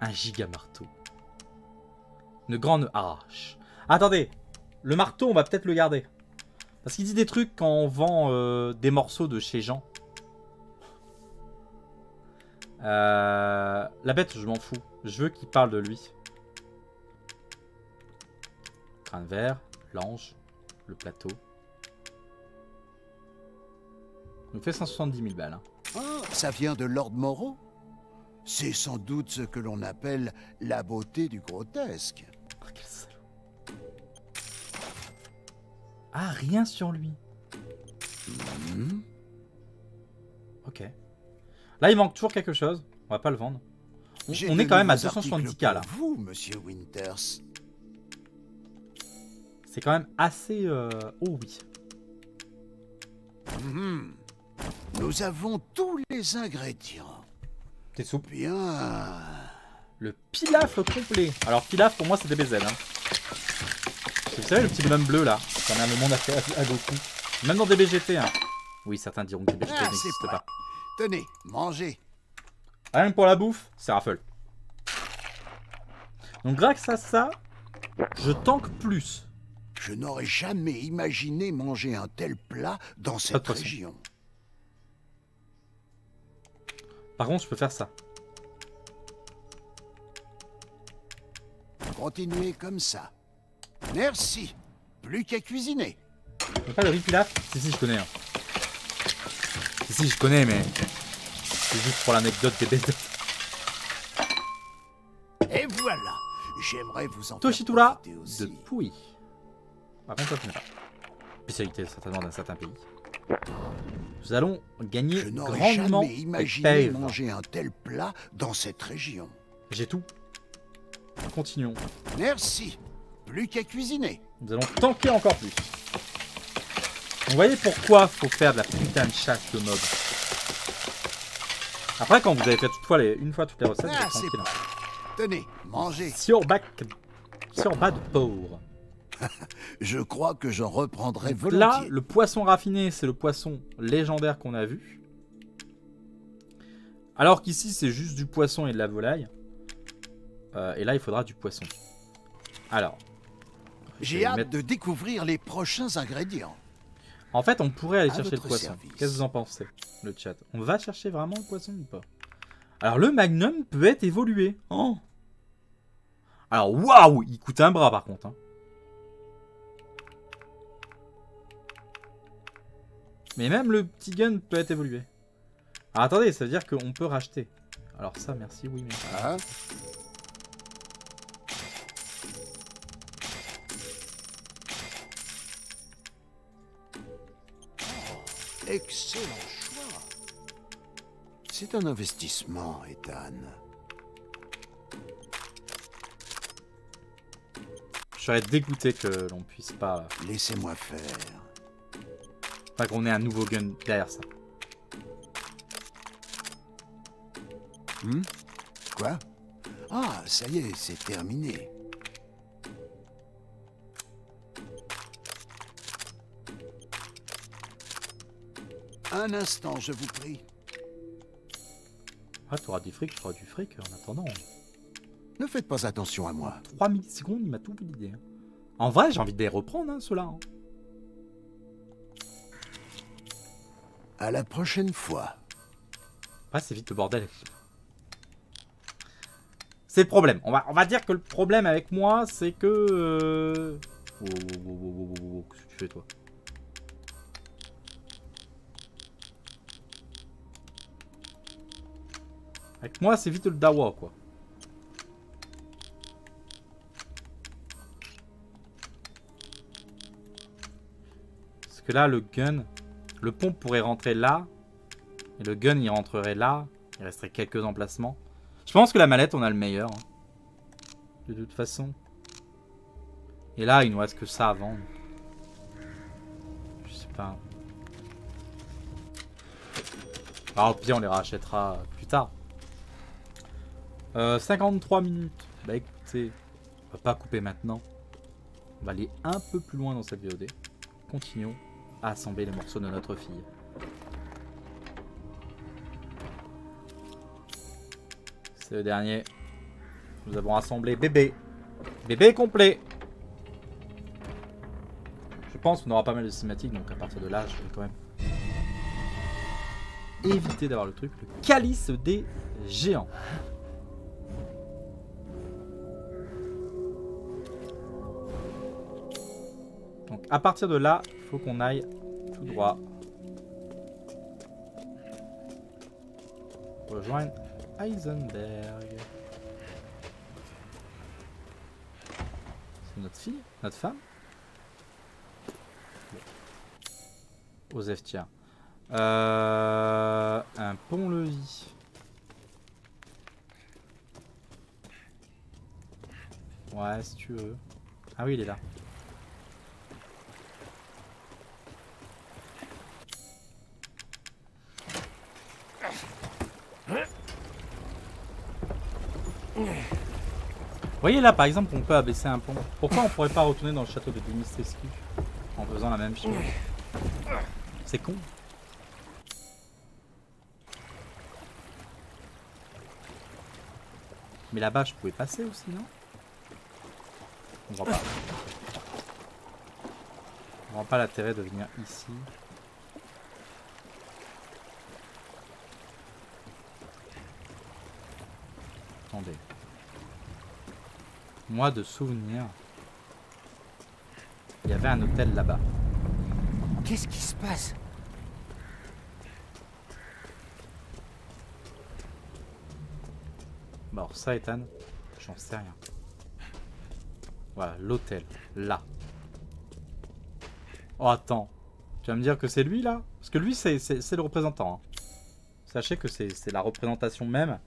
un gigamarteau, une grande hache. Attendez, le marteau, on va peut-être le garder. Parce qu'il dit des trucs quand on vend euh, des morceaux de chez Jean. Euh, la bête, je m'en fous. Je veux qu'il parle de lui. Crâne vert, l'ange, le plateau. On fait cent soixante-dix mille balles. Hein. Oh, ça vient de Lord Moro. C'est sans doute ce que l'on appelle la beauté du grotesque. Oh, quel salaud. Ah, rien sur lui. Mmh. Ok. Là, il manque toujours quelque chose. On va pas le vendre. On, on est quand même à deux cent soixante-dix mille là. Vous, Monsieur Winters. C'est quand même assez. Euh... Oh oui. Mmh. Nous avons tous les ingrédients. T'es souple. Bien. Le pilaf complet. Alors pilaf pour moi c'est des bezels. Hein. Vous savez le petit bonhomme bleu là. Ça a le monde à faire à Goku. Même dans des B G T. Hein. Oui, certains diront que des B G T ah, n'existent pas. Tenez, mangez. Rien que pour la bouffe, c'est raffle. Donc grâce à ça, je tank plus. Je n'aurais jamais imaginé manger un tel plat dans cette région. Par contre, je peux faire ça. Continuez comme ça. Merci. Plus qu'à cuisiner. Je peux pas le riz pilaf? Si, si, je connais. Hein. Si, je connais, mais c'est juste pour l'anecdote des bêtes. Et voilà, j'aimerais vous en Toshitura de Pouy. Par contre, ça n'est pas. Spécialité certainement d'un certain pays. Nous allons gagner je grandement. Jamais imaginé manger un tel plat dans cette région. J'ai tout. Continuons. Merci. Plus qu'à cuisiner. Nous allons tanker encore plus. Vous voyez pourquoi faut faire de la putain de chasse de mobs. Après, quand vous avez fait toutefois les, une fois toutes les recettes, ah, vous êtes tranquille. Tenez, mangez. Sur bac, sur bas de pauvre. Je crois que j'en reprendrai volontiers. Là, le poisson raffiné, c'est le poisson légendaire qu'on a vu. Alors qu'ici, c'est juste du poisson et de la volaille. Euh, et là, il faudra du poisson. Alors. J'ai hâte mettre... de découvrir les prochains ingrédients. En fait, on pourrait aller à chercher le poisson. Qu'est-ce que vous en pensez, le chat? On va chercher vraiment le poisson ou pas? Alors, le magnum peut être évolué. Oh. Alors, waouh, il coûte un bras, par contre. Hein. Mais même le petit gun peut être évolué. Ah, attendez, ça veut dire qu'on peut racheter. Alors ça, merci, oui, mais... Ah. Oh, excellent choix. C'est un investissement, Ethan. Je serais dégoûté que l'on puisse pas... Laissez-moi faire. Pas qu'on ait un nouveau gun derrière ça. Hmm? Quoi? Ah, ça y est, c'est terminé. Un instant, je vous prie. Ah, t'auras du fric, t'auras du fric en attendant. Ne faites pas attention à moi. trois millisecondes, il m'a tout oublié. En vrai, j'ai envie de les reprendre, hein, ceux-là. Hein. À la prochaine fois. Ah, c'est vite le bordel. C'est le problème. On va, on va dire que le problème avec moi, c'est que... Euh... Oh, oh, oh, oh, oh, oh, oh, qu'est-ce que tu fais, toi? Avec moi, c'est vite le dawa, quoi. Parce que là, le gun... Le pompe pourrait rentrer là. Et le gun, il rentrerait là. Il resterait quelques emplacements. Je pense que la mallette, on a le meilleur. Hein. De toute façon. Et là, il nous reste que ça à vendre. Je sais pas. Alors, au pire, on les rachètera plus tard. Euh, cinquante-trois minutes. Bah écoutez, on va pas couper maintenant. On va aller un peu plus loin dans cette V O D. Continuons à assembler les morceaux de notre fille. C'est le dernier. Nous avons assemblé bébé. Bébé complet. Je pense qu'on aura pas mal de cinématiques, donc à partir de là, je vais quand même éviter d'avoir le truc. Le calice des géants. Donc à partir de là, il faut qu'on aille tout droit. Rejoindre Heisenberg. C'est notre fille? Notre femme? Osef, tiens. Euh, un pont-levis. Ouais, si tu veux. Ah oui, il est là. Vous voyez là par exemple on peut abaisser un pont. Pourquoi on pourrait pas retourner dans le château de Dimitrescu en faisant la même chose? C'est con. Mais là-bas je pouvais passer aussi, non? On voit pas. On voit pas l'intérêt de venir ici. Attendez. Moi, de souvenir, il y avait un hôtel là-bas. Qu'est-ce qui se passe? Bon, alors ça, Ethan, j'en sais rien. Voilà, l'hôtel, là. Oh, attends. Tu vas me dire que c'est lui, là? Parce que lui, c'est le représentant. Hein. Sachez que c'est la représentation même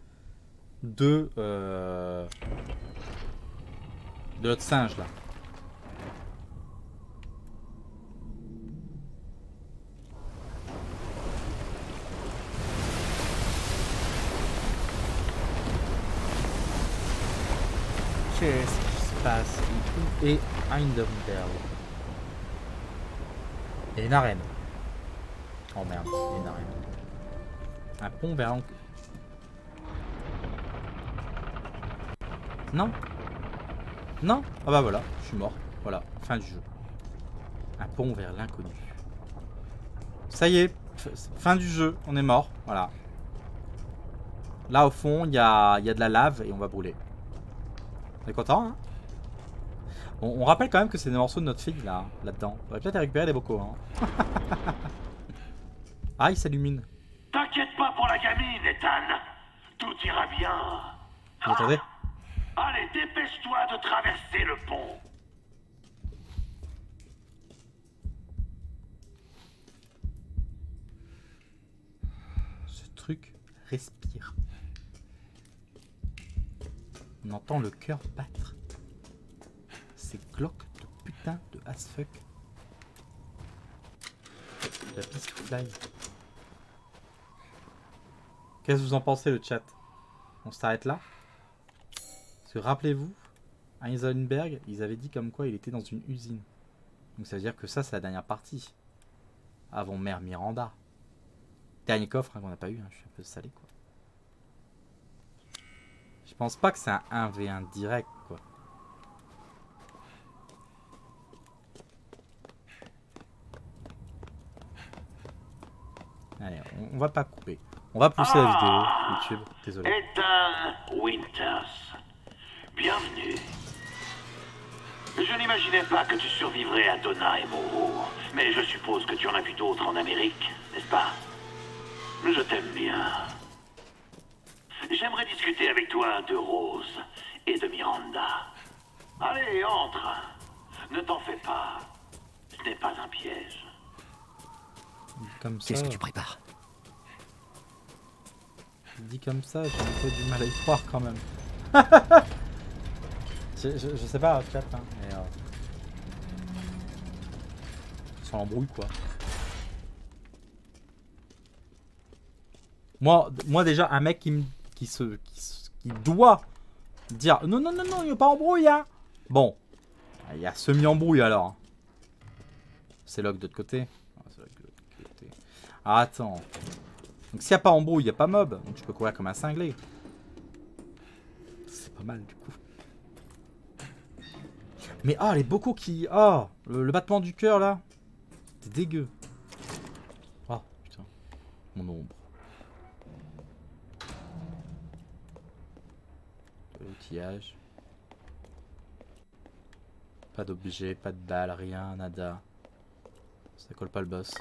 de... Euh... de l'autre singe là. Qu'est-ce qui se passe? Et Heisenberg. Et une arène. Oh merde, une arène. Un pont vers l'enclos. Non. Non. Ah bah voilà, je suis mort. Voilà, fin du jeu. Un pont vers l'inconnu. Ça y est, fin du jeu, on est mort. Voilà. Là au fond, il y a, y a de la lave et on va brûler. On est content, hein? on, on rappelle quand même que c'est des morceaux de notre fille là, là-dedans. On va peut-être récupérer des bocaux. Hein. Ah, il s'illumine. T'inquiète pas pour la gamine, Ethan. Tout ira bien. Ah, attendez. Allez, dépêche-toi de traverser le pont. Ce truc respire. On entend le cœur battre. Ces glock de putain de as fuck. La piste fly. Qu'est-ce que vous en pensez, le chat? On s'arrête là. Parce que rappelez-vous, Heisenberg, ils avaient dit comme quoi il était dans une usine. Donc ça veut dire que ça, c'est la dernière partie. Avant Mère Miranda. Dernier coffre hein, qu'on n'a pas eu. Hein. Je suis un peu salé, quoi. Je pense pas que c'est un un v un direct, quoi. Allez, on, on va pas couper. On va pousser ah, la vidéo YouTube, désolé. Ethan Winters, bienvenue. Je n'imaginais pas que tu survivrais à Donna et Moro, mais je suppose que tu en as vu d'autres en Amérique, n'est-ce pas? Je t'aime bien. J'aimerais discuter avec toi de Rose et de Miranda. Allez, entre. Ne t'en fais pas. Ce n'est pas un piège. Comme ça. Qu'est-ce que tu prépares? Dit comme ça, j'ai un peu du mal à y croire quand même. je, je, je sais pas, je capte, hein, mais... Euh... Ça l'embrouille, quoi. Moi, moi déjà, un mec qui, me, qui, se, qui se... qui doit dire... Non, non, non, non, il n'y a pas embrouille, hein. Bon. Il y a semi-embrouille, alors. C'est log de l'autre côté. Ah, c'est log de l'autre côté. Attends... Donc s'il n'y a pas embrouille, il n'y a pas mob. Donc je peux courir comme un cinglé. C'est pas mal du coup. Mais ah, oh, les bocaux qui... Oh, le, le battement du cœur là. C'est dégueu. Oh putain. Mon ombre. L'outillage. Pas d'objet, pas de balle, rien, nada. Ça colle pas le boss.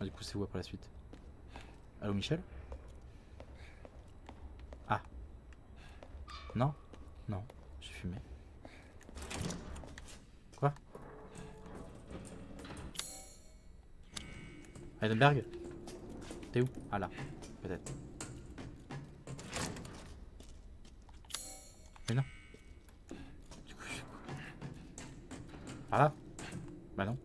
Du coup, c'est où après la suite? Allô, Michel? Ah. Non? Non, j'ai fumé. Quoi? Heisenberg? T'es où? Ah là, peut-être. Mais non. Du coup, je... Par là? Bah non.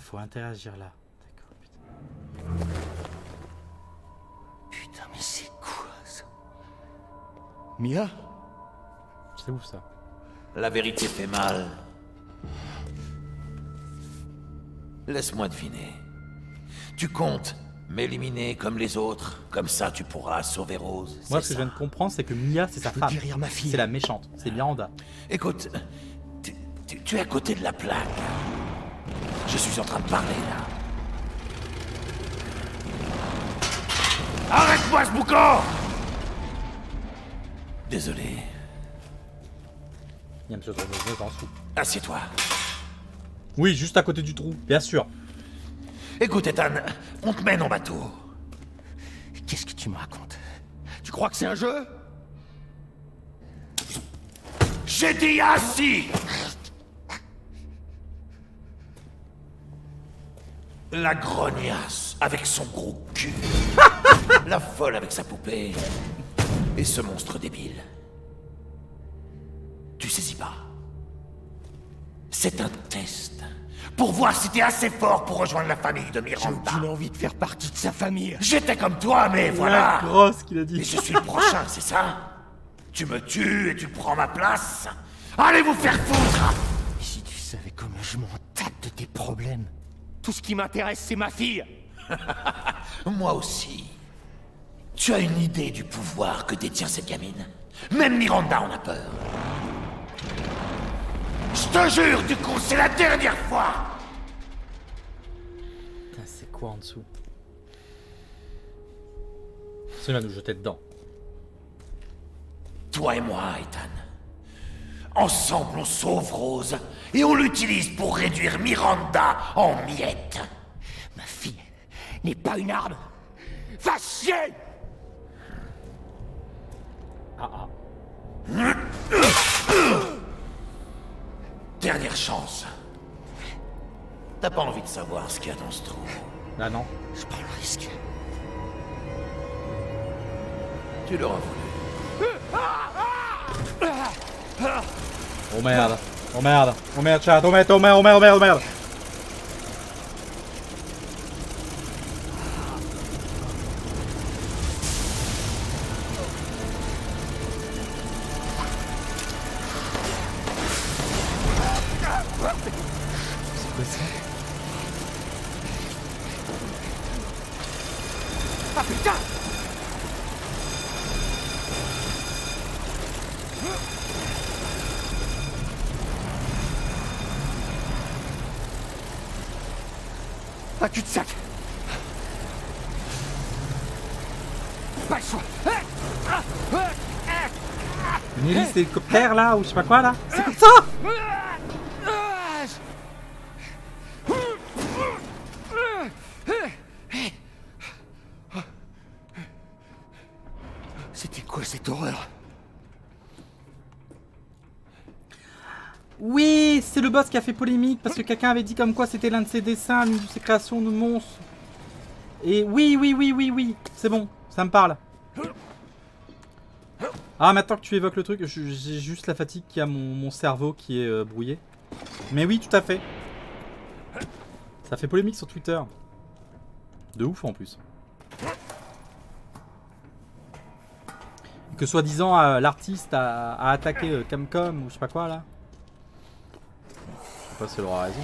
Faut interagir là. D'accord, putain. Putain, mais c'est quoi ça? Mia? C'est où ça? La vérité fait mal. Laisse-moi deviner. Tu comptes m'éliminer comme les autres, comme ça tu pourras sauver Rose. Moi, ce que je viens de comprendre, c'est que Mia, c'est sa femme. C'est la méchante, c'est Miranda. Écoute, tu, tu, tu es à côté de la plaque. Je suis en train de parler, là. Arrête-moi, ce boucan! Désolé. Il y a un monsieur dans le trou. Assieds-toi. Oui, juste à côté du trou, bien sûr. Écoute, Ethan, on te mène en bateau. Qu'est-ce que tu me racontes? Tu crois que c'est un jeu? J'ai dit assis! La grognasse avec son gros cul. La folle avec sa poupée. Et ce monstre débile. Tu saisis pas. C'est un test. Pour voir si t'es assez fort pour rejoindre la famille de Miranda. J'ai aucune envie de faire partie de sa famille. J'étais comme toi, mais voilà. La grosse qu'il a dit. Mais je suis le prochain, c'est ça? Tu me tues et tu prends ma place? Allez vous faire foutre! Si tu savais comment je m'en tape de tes problèmes. Tout ce qui m'intéresse, c'est ma fille. Moi aussi. Tu as une idée du pouvoir que détient cette gamine? Même Miranda en a peur. Je te jure, du coup, c'est la dernière fois! C'est quoi en dessous? C'est là de jeter dedans. Toi et moi, Ethan. Ensemble, on sauve Rose et on l'utilise pour réduire Miranda en miettes. Ma fille n'est pas une arme. Va chier! Ah ah. Dernière chance. T'as pas envie de savoir ce qu'il y a dans ce trou? Ah non. Je prends le risque. Tu l'auras voulu. Oh merde. Oh merde. Oh merde, chat. Oh merde, oh merde, oh merde, oh merde, oh merde. Hélicoptère là ou je sais pas quoi là. C'est comme ça. C'était quoi cette horreur? Oui, c'est le boss qui a fait polémique parce que quelqu'un avait dit comme quoi c'était l'un de ses dessins, l'une de ses créations de monstres. Et oui, oui, oui, oui, oui, c'est bon, ça me parle. Ah, maintenant que tu évoques le truc, j'ai juste la fatigue qui a mon, mon cerveau qui est euh, brouillé. Mais oui, tout à fait. Ça fait polémique sur Twitter. De ouf en plus. Que soi-disant euh, l'artiste a, a attaqué euh, Camcom ou je sais pas quoi là. Je sais pas si elle aura raison.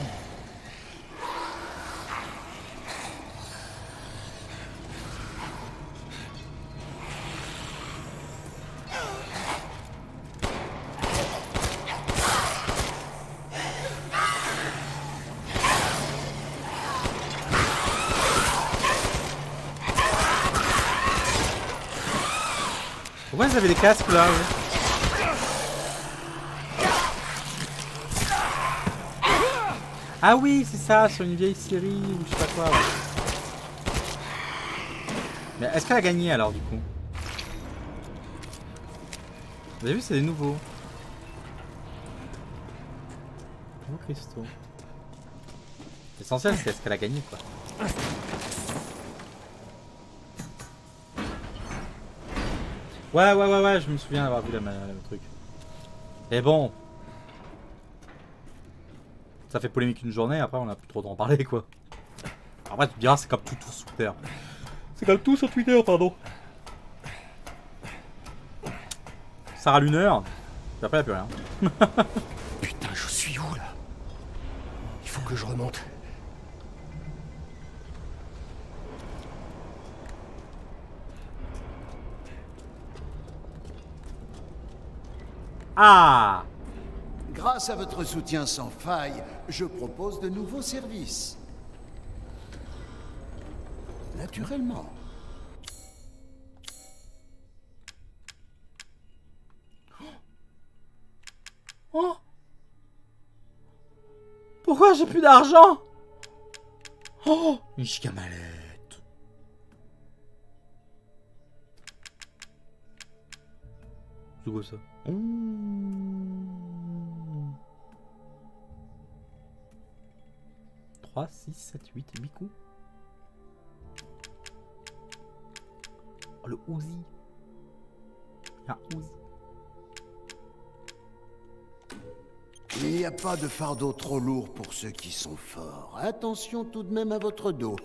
Vous avez des casques là, ouais. Ah oui, c'est ça, sur une vieille série ou je sais pas quoi. Ouais. Mais est-ce qu'elle a gagné alors du coup? Vous avez vu, c'est des nouveaux. Oh Christo. L'essentiel c'est est-ce qu'elle a gagné quoi. Ouais, ouais, ouais, ouais, je me souviens d'avoir vu le truc. Mais bon. Ça fait polémique une journée, après on a plus trop d'en parler quoi. Après tu me diras, c'est comme tout, tout sur Twitter. C'est comme tout sur Twitter, pardon. Ça râle une heure, et après y'a plus rien. Putain, je suis où là? Il faut que je remonte. Ah! Grâce à votre soutien sans faille, je propose de nouveaux services. Naturellement. Oh! Pourquoi j'ai plus d'argent? Oh! Une gigamalette. C'est quoi ça? trois, six, sept, huit, huit coups. Oh, le Uzi. Ah, Uzi. Il n'y a pas de fardeau trop lourd pour ceux qui sont forts. Attention tout de même à votre dos.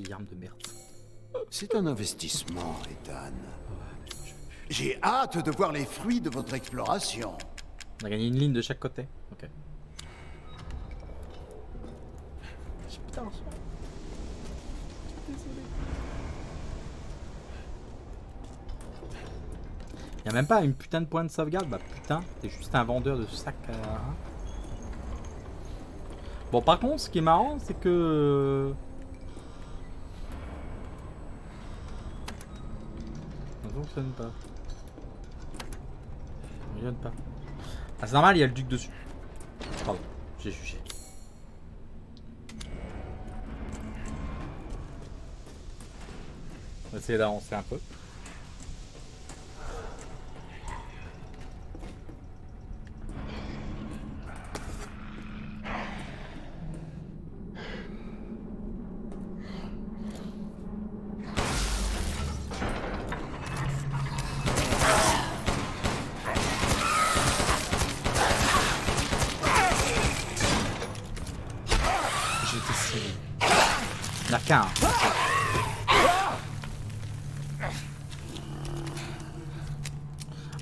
vieille arme de merde. C'est un investissement, Ethan. J'ai hâte de voir les fruits de votre exploration. On a gagné une ligne de chaque côté. Ok. Putain. Désolé. Y'a même pas une putain de point de sauvegarde. Bah putain, t'es juste un vendeur de sac à... Bon, par contre, ce qui est marrant, c'est que... Ça ne fonctionne pas. Ça ne fonctionne pas. Ah, c'est normal, il y a le duc dessus. Pardon, j'ai jugé. On va essayer d'avancer un peu.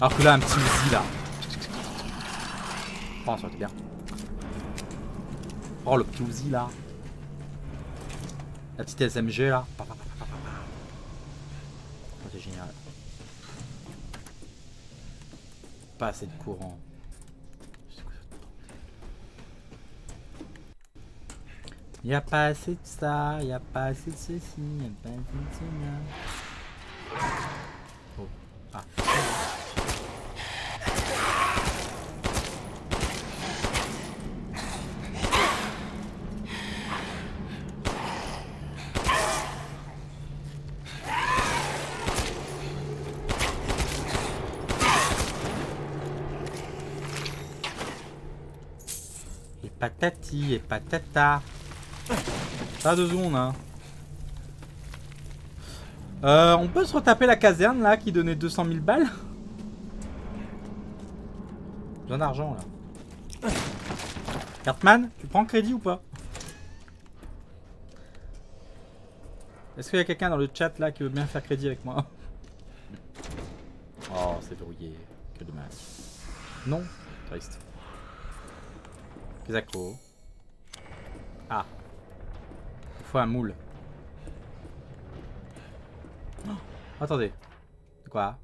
Alors que là, un petit Uzi là. Oh, ça va être bien. Oh, le petit Uzi là. La petite S M G là. Oh, c'est génial. Pas assez de courant. Il n'y a pas assez de ça, il n'y a pas assez de ceci, il n'y a pas assez de cela. Oh. Ah. Et patati et patata. Pas deux secondes hein. Euh, on peut se retaper la caserne là qui donnait deux cent mille balles. Besoin d'argent là. Cartman, tu prends crédit ou pas? Est-ce qu'il y a quelqu'un dans le chat là qui veut bien faire crédit avec moi? Oh, c'est verrouillé. Que dommage. Non. Triste. Les accros. Ah. Faut un moule. Oh, attendez. Quoi?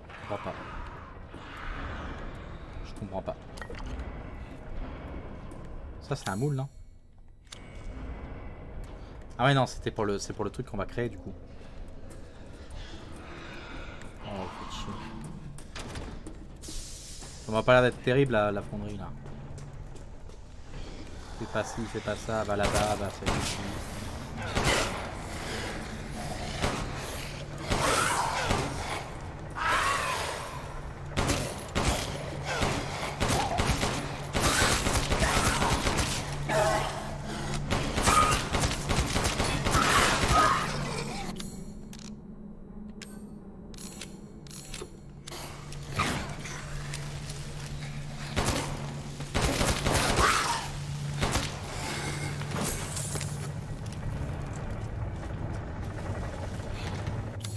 Je comprends pas. Je comprends pas. Ça c'est un moule, non? Ah ouais non, c'était pour le, c'est pour le truc qu'on va créer du coup. Oh, faut chier. Ça m'a pas l'air d'être terrible la, la fonderie là. C'est pas ci, c'est pas ça, bah là-bas, bah c'est ici.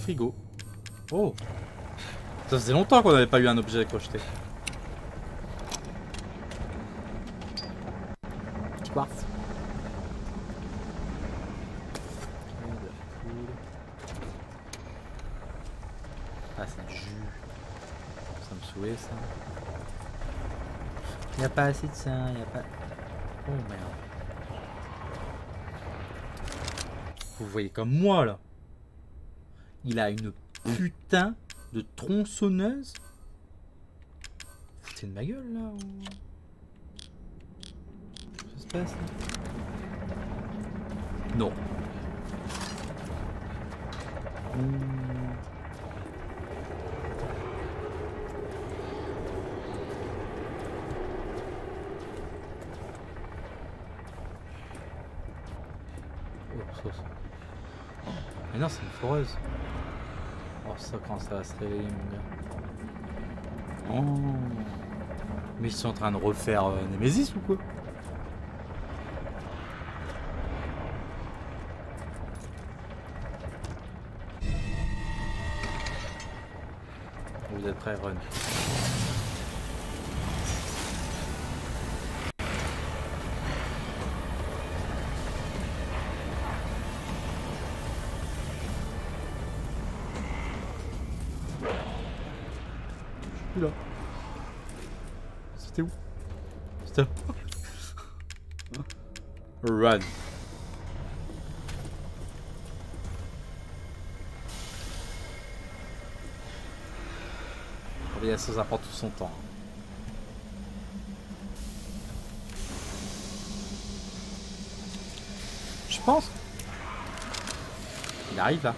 Frigo. Oh, ça faisait longtemps qu'on n'avait pas eu un objet crocheté. Quartz. Ah, c'est du jus. Ça me saoulait ça. Il n'y a pas assez de ça, il n'y a pas... Oh merde. Vous voyez comme moi là. Il a une putain de tronçonneuse. Foutez de ma gueule là. Qu'est-ce qui se passe là? Non. Oh, mais non, c'est une foreuse. Oh ça, quand ça va se réveiller mon gars. Oh. Mais ils sont en train de refaire euh, Némésis ou quoi? Vous êtes prêts, Run? C'était où? C'était où? Run. Et ça, ça prend tout son temps. Je pense. Il arrive là.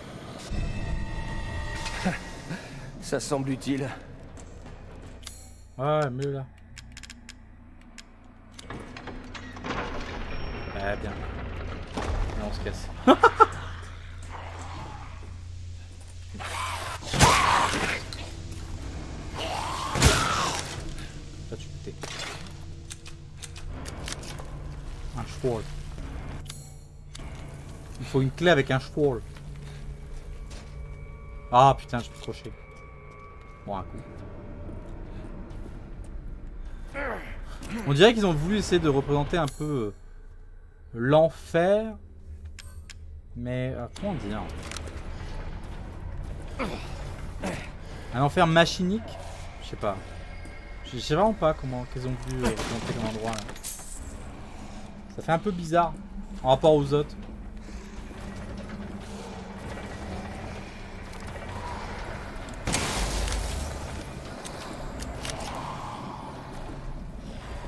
Ça semble utile. Ouais, mieux là. Ouais, bien. Là, on se casse. Un cheval. Il faut une clé avec un cheval. Ah putain, je peux crocher. Bon, un coup. On dirait qu'ils ont voulu essayer de représenter un peu l'enfer. Mais euh, comment dire, un enfer machinique. Je sais pas. Je sais vraiment pas comment qu'ils ont voulu euh, représenter comme endroit. Là. Ça fait un peu bizarre en rapport aux autres.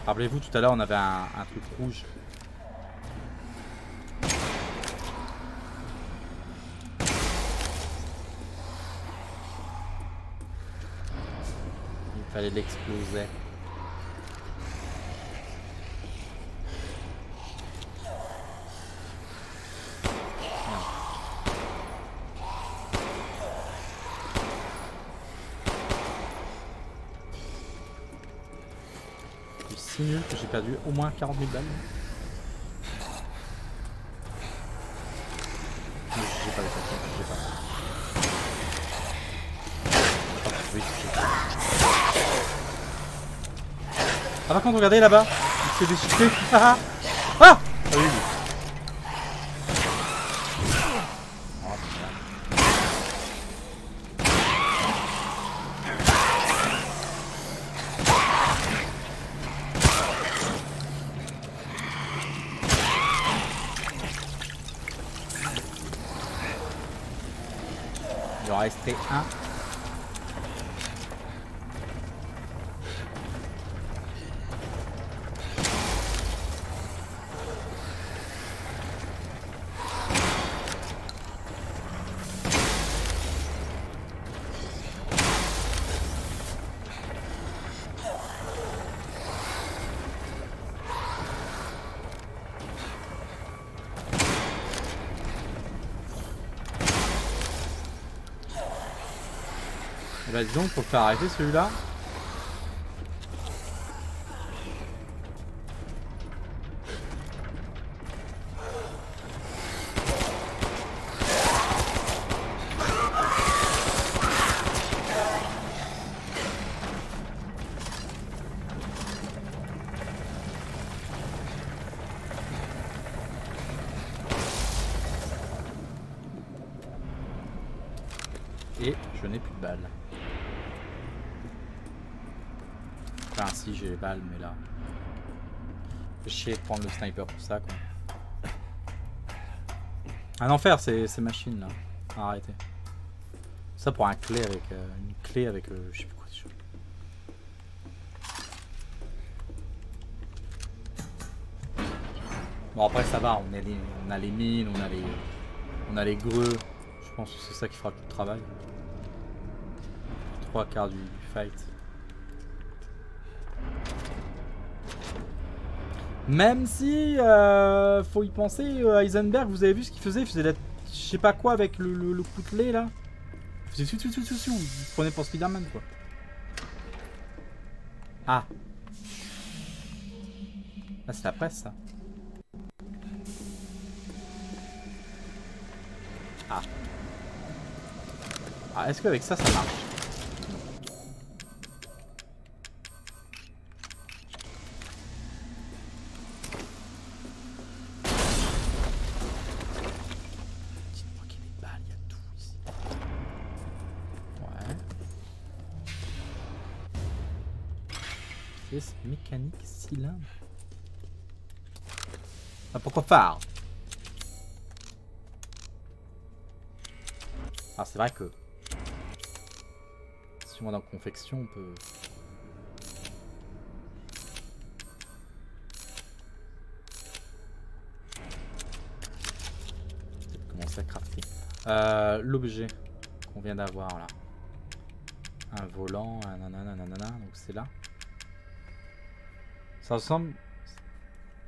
Rappelez-vous, tout à l'heure on avait un, un truc rouge. Il fallait l'exploser. Que j'ai perdu au moins quarante mille balles. J'ai pas les papiers, j'ai pas. Oh, oui, ah, par contre, regardez là-bas, il s'est déchiqué. Ah, ah oui, oui. Oh, rester un. Bah dis donc, faut faire arrêter celui-là. Et je n'ai plus de balles. Enfin, si, j'ai les balles, mais là... C'est chier de prendre le sniper pour ça, quoi. Un enfer, ces, ces machines, là. Arrêtez. Ça pour un clé avec... Euh, une clé avec... Euh, je sais plus quoi, c'est chaud. Bon, après, ça va. On a les, on a les mines, on a les... On a les greux. Je pense que c'est ça qui fera tout le travail. Trois quarts du fight. Même si, euh, faut y penser, euh, Heisenberg, vous avez vu ce qu'il faisait? Il faisait la... je sais pas quoi avec le, le, le coutelet là. Il faisait tout, tout, tout, tout, tout. Vous prenez pour Spider-Man, quoi. Ah. Ah, c'est la presse, ça. Ah. Ah, est-ce qu'avec ça, ça marche? Mécanique cylindre. Ah, pourquoi phare? Ah, c'est vrai que si on est en confection, on peut. Peut-être commencer à crafter. Euh, L'objet qu'on vient d'avoir là. Un volant, un nanana, nanana, donc c'est là. Ça ressemble...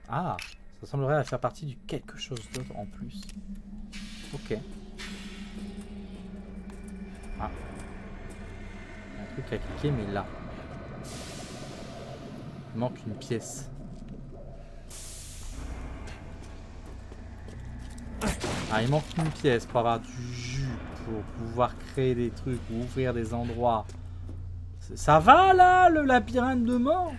Ah, ça semblerait à faire partie du quelque chose d'autre en plus. Ok. Ah. Un truc à cliquer, mais là. Il manque une pièce. Ah, il manque une pièce pour avoir du jus, pour pouvoir créer des trucs ou ouvrir des endroits. Ça va là, le labyrinthe de mort ?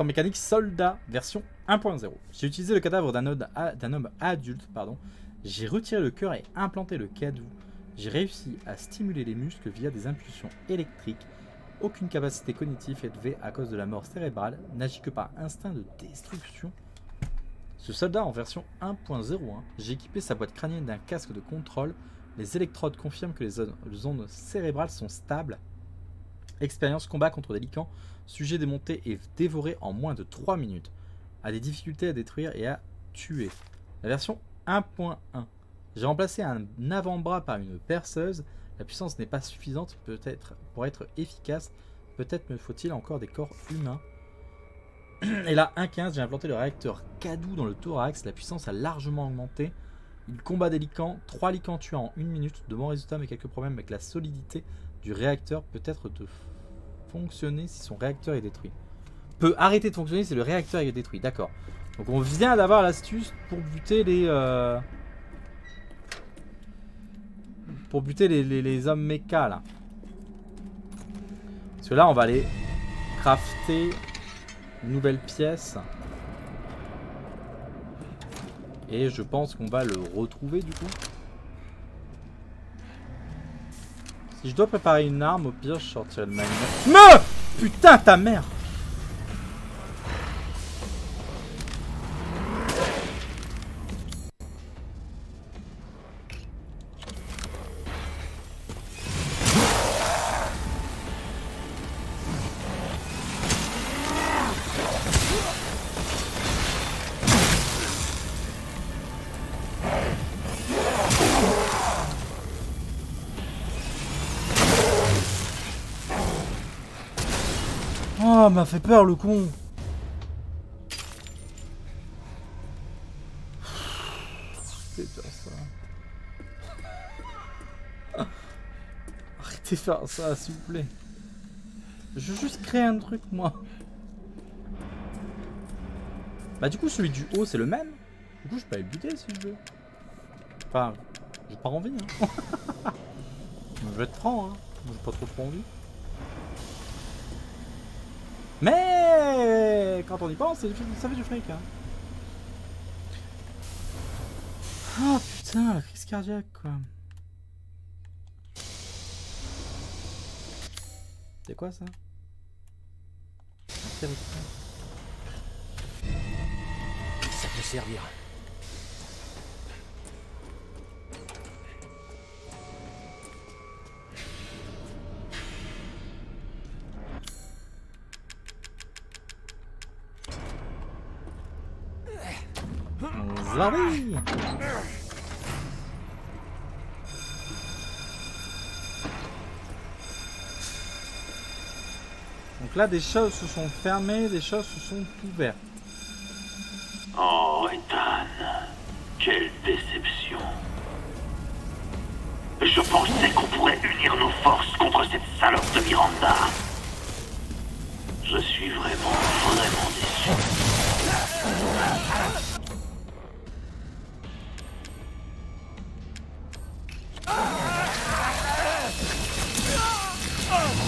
En mécanique soldat version un point zéro. J'ai utilisé le cadavre d'un homme adulte, pardon. J'ai retiré le cœur et implanté le caillou. J'ai réussi à stimuler les muscles via des impulsions électriques. Aucune capacité cognitive élevée à cause de la mort cérébrale, n'agit que par instinct de destruction. Ce soldat en version un point zéro un. J'ai équipé sa boîte crânienne d'un casque de contrôle. Les électrodes confirment que les ondes cérébrales sont stables. Expérience combat contre des lycans, sujet démonté et dévoré en moins de trois minutes. A des difficultés à détruire et à tuer. La version un point un. J'ai remplacé un avant-bras par une perceuse. La puissance n'est pas suffisante peut-être pour être efficace. Peut-être me faut-il encore des corps humains. Et là, un point quinze, j'ai implanté le réacteur Kadou dans le thorax. La puissance a largement augmenté. Il combat des lycans, trois lycans tués en une minute. De bons résultats mais quelques problèmes avec la solidité du réacteur, peut-être de fonctionner si son réacteur est détruit. Peut arrêter de fonctionner si le réacteur est détruit, d'accord. Donc on vient d'avoir l'astuce pour buter les... Euh... Pour buter les, les, les hommes méca, là. Parce que là, on va aller crafter une nouvelle pièce. Et je pense qu'on va le retrouver, du coup. Si je dois préparer une arme, au pire, je sortirai de ma main. Me! Putain, ta mère! M'a fait peur le con. C'est peur ça. Arrêtez de faire ça s'il vous plaît. Je veux juste créer un truc moi. Bah du coup celui du haut c'est le même. Du coup je peux aller buter si je veux. Enfin j'ai pas envie hein. Je vais être franc hein. J'ai pas trop trop envie. Mais quand on y pense, ça fait du fric. Hein. Oh putain, la crise cardiaque quoi. C'est quoi ça? Ça peut servir. Zarbi. Donc là, des choses se sont fermées, des choses se sont ouvertes. Oh, Ethan, quelle déception. Je pensais qu'on pourrait unir nos forces contre cette salope de Miranda. Je suis vraiment, vraiment déçu.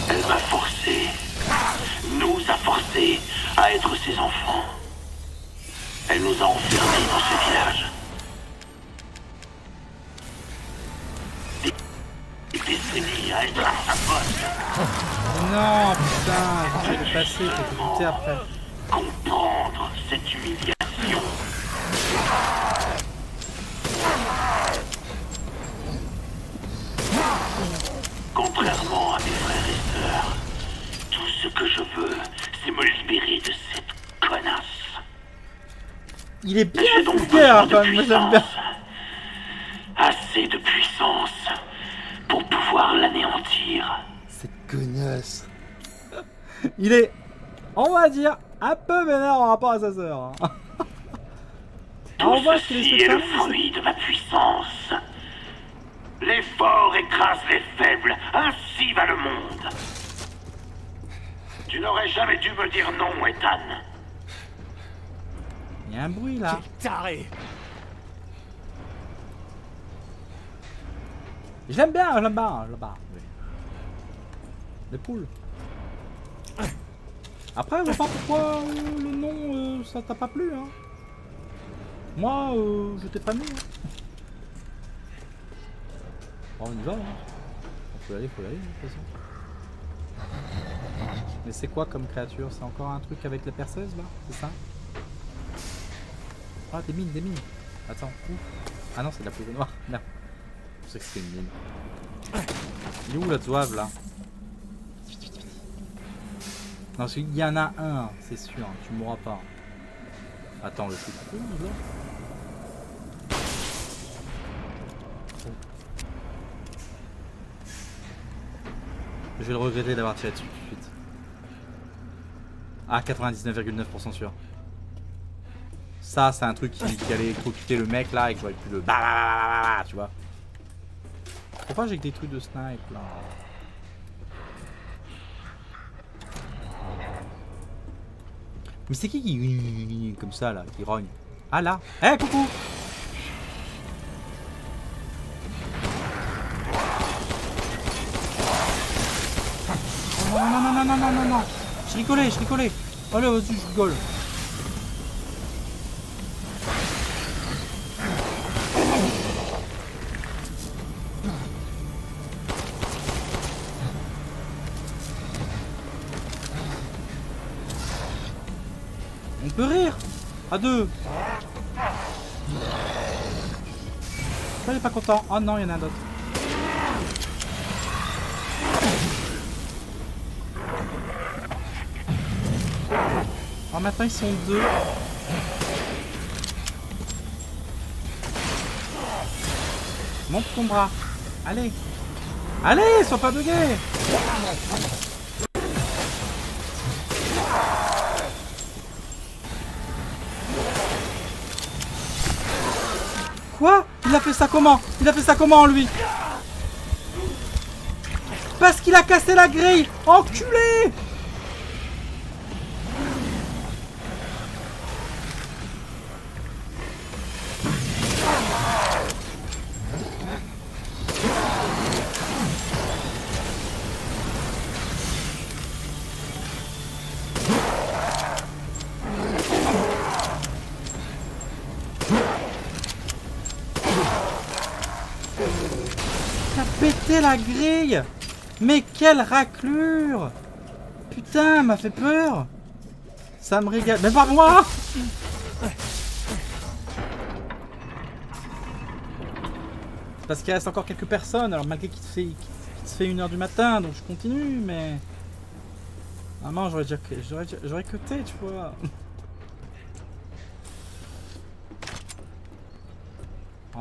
Elle m'a forcé, nous a forcés à être ses enfants. Elle nous a enfermés dans ce village. Non, putain, je vais passer, je vais après. Comprendre cette humiliation. Contrairement à mes frères et sœurs, tout ce que je veux, c'est me libérer de cette connasse. Il est bien super, quand même, j'aime bien. Assez de puissance pour pouvoir l'anéantir. Cette connasse. Il est, on va dire, un peu vénère en rapport à sa sœur. Hein. Tout ceci est le fruit de ma puissance. Les forts écrasent les faibles, ainsi va le monde. Tu n'aurais jamais dû me dire non, Ethan. Il y a un bruit là. Quel taré. J'aime bien, j'aime bien, j'aime bien. Des poules. Après, je sais pas pourquoi euh, le nom, euh, ça t'a pas plu. Hein. Moi, euh, je t'ai pas mis. Hein. Bon, on y va. Hein. On peut y aller, faut y aller de toute façon. Mais c'est quoi comme créature? C'est encore un truc avec la perceuse là? C'est ça? Ah, des mines, des mines. Attends, où? Ah non, c'est de la poudre noire. Non. Je sais que c'est une mine. Il est où l'autre zouave là? Non, il y en a un, c'est sûr, tu mourras pas. Attends, le truc. Je vais le regretter d'avoir tiré dessus tout de suite. Ah, quatre-vingt-dix-neuf virgule neuf pour cent sûr. Ça, c'est un truc qui, qui allait électrocuter le mec là et que j'aurais pu le. Tu vois. Pourquoi j'ai que des trucs de snipe là? Mais c'est qui qui... comme ça là, qui rogne? Ah là. Eh hey, coucou. Oh, non non non non non non non. Je rigolais, je rigolais. Allez vas-y, je rigole. Rire à deux. Ça, il est pas content. Oh non, il y en a un autre. Oh, maintenant ils sont deux. Monte ton bras. Allez. Allez, sois pas bugué. Quoi? Il a fait ça comment? Il a fait ça comment lui? Parce qu'il a cassé la grille! Enculé! La grille, mais quelle raclure! Putain, m'a fait peur. Ça me régale, mais par moi. Parce qu'il reste encore quelques personnes. Alors malgré qu'il se fait, qu'il se fait une heure du matin, donc je continue, mais maman, j'aurais déjà, j'aurais, j'aurais cuté, tu vois.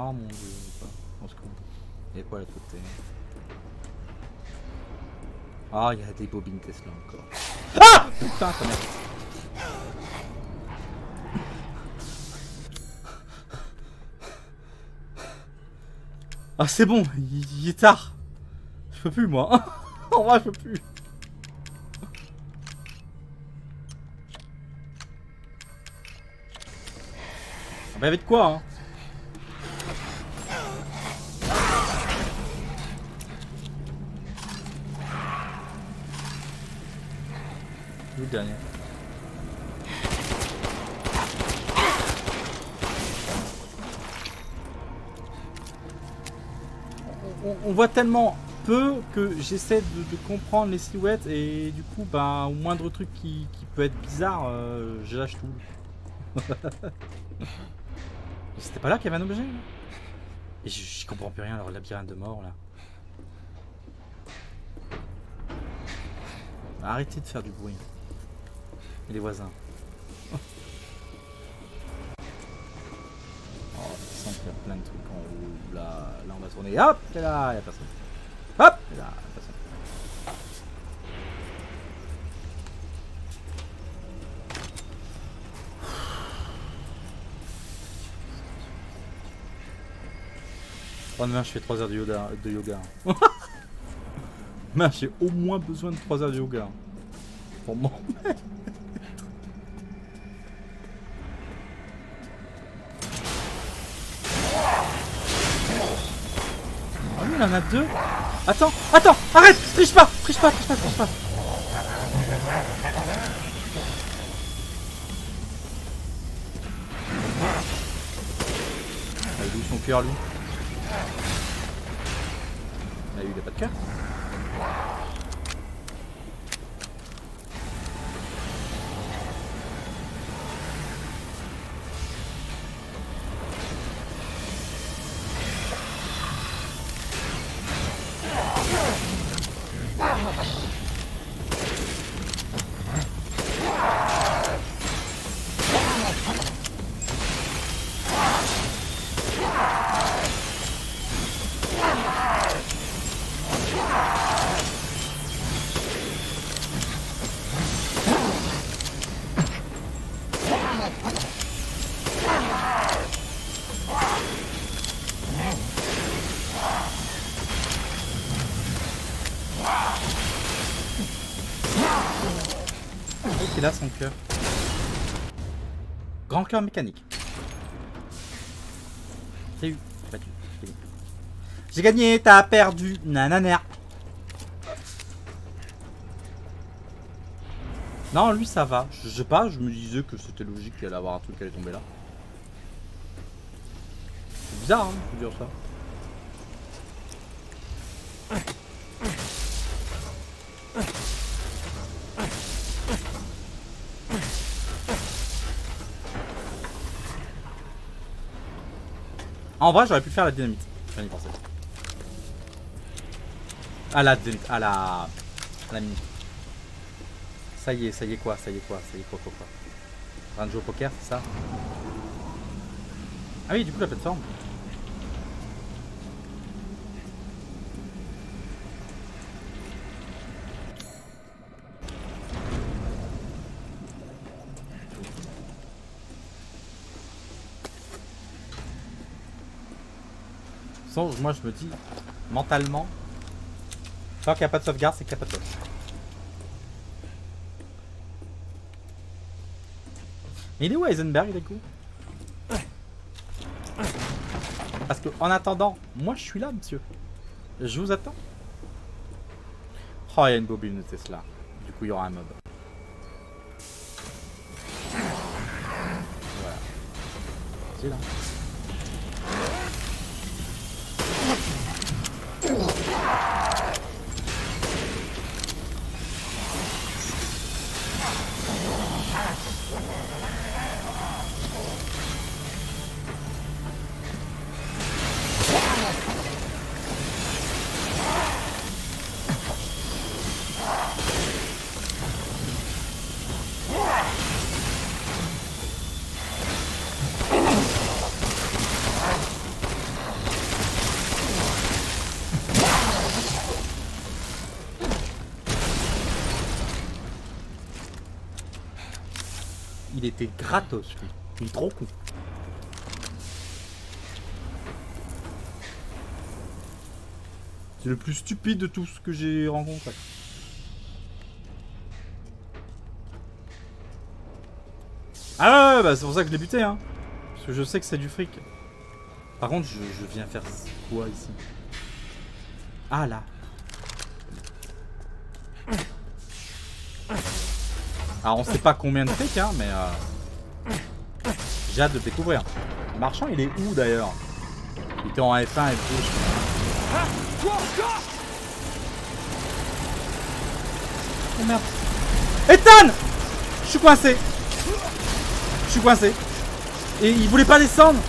Ah mon dieu, je pense qu'on n'est pas à l'autre côté. Ah, il y a des bobines Tesla encore. Ah putain, quand même. Ah c'est bon, il, il est tard. Je peux plus moi. En vrai, je peux plus. Ah bah y'avait de quoi hein. Le dernier. On, on voit tellement peu que j'essaie de, de comprendre les silhouettes et du coup bah au moindre truc qui, qui peut être bizarre euh, je lâche tout. C'était pas là qu'il y avait un objet. Et j'y comprends plus rien leur labyrinthe de mort là. Arrêtez de faire du bruit. Et les voisins. Oh, je sens qu'il y a plein de trucs en haut. Là, là on va tourner. Hop, et là, il n'y a personne. Hop, et là, il n'y a personne. Oh, demain je fais trois heures de yoga. De yoga. Demain j'ai au moins besoin de trois heures de yoga. Pour m'en mettre. Oh lui il en a deux. Attends, attends, arrête, triche pas, triche pas, triche pas, triche pas. Il a eu son cœur lui. Ah, lui, il a pas de cœur. Il a son cœur. Grand cœur mécanique. T'as eu. J'ai gagné, t'as perdu. Nananer. Non, lui ça va. Je sais pas, je me disais que c'était logique qu'elle allait avoir un truc qui allait tomber là. C'est bizarre, hein, je veux dire ça. En vrai, j'aurais pu faire la dynamite. J'en ai pensé. À la dynamite. À la. À la minute. Ça y est, ça y est quoi, ça y est quoi, ça y est quoi, quoi, quoi. Train de jouer au poker, c'est ça? Ah oui, du coup, la plateforme. Moi je me dis mentalement tant qu'il n'y a pas de sauvegarde c'est qu'il n'y a pas de sauvegarde. Mais il est où Heisenberg du coup? Parce que en attendant moi je suis là monsieur. Je vous attends. Oh il y a une bobine de Tesla. Du coup il y aura un mob. Voilà. C'est là. il était Kratos, lui. Il est trop con. C'est le plus stupide de tout ce que j'ai rencontré. Ah ouais, ouais bah c'est pour ça que je l'ai buté, hein. Parce que je sais que c'est du fric. Par contre, je, je viens faire quoi ici? Ah là. Alors on sait pas combien de fric, hein, mais euh... j'ai hâte de découvrir. Le marchand, il est où d'ailleurs? Il était en F un, F deux, je crois. Oh merde. Ethan! Je suis coincé. Je suis coincé. Et il voulait pas descendre.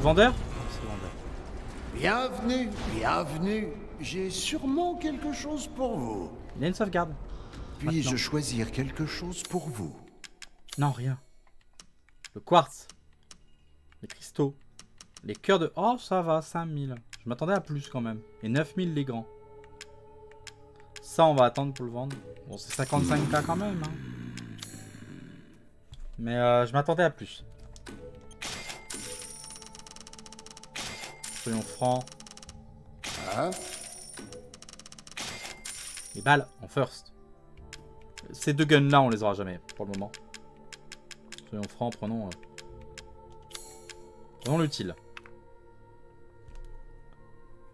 Vendeur ? C'est vendeur. Bienvenue, bienvenue. J'ai sûrement quelque chose pour vous. Il y a une sauvegarde. Puis-je choisir quelque chose pour vous? Non, rien. Le quartz. Les cristaux. Les cœurs de... Oh, ça va, cinq mille. Je m'attendais à plus quand même. Et neuf mille les grands. Ça, on va attendre pour le vendre. Bon, c'est cinquante-cinq mille quand même. Hein. Mais euh, je m'attendais à plus. Soyons francs. Ah. Les balles en first. Ces deux guns là on les aura jamais pour le moment. Soyons francs, prenons euh... prenons l'utile.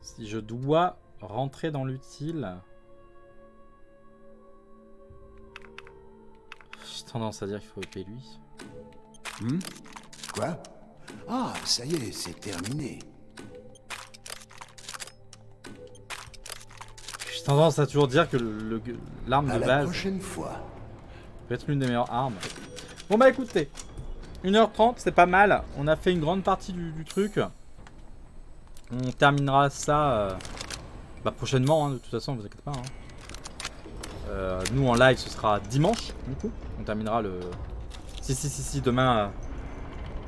Si je dois rentrer dans l'utile, j'ai tendance à dire qu'il faut épier lui. Hmm? Quoi? Ah, ça y est, c'est terminé. J'ai tendance à toujours dire que l'arme de base prochaine fois peut être l'une des meilleures armes. Bon bah écoutez, une heure trente c'est pas mal, on a fait une grande partie du, du truc. On terminera ça euh, bah prochainement, hein, de toute façon, vous inquiétez pas. Hein. Euh, nous en live ce sera dimanche du coup, on terminera le... Si si si si, demain euh,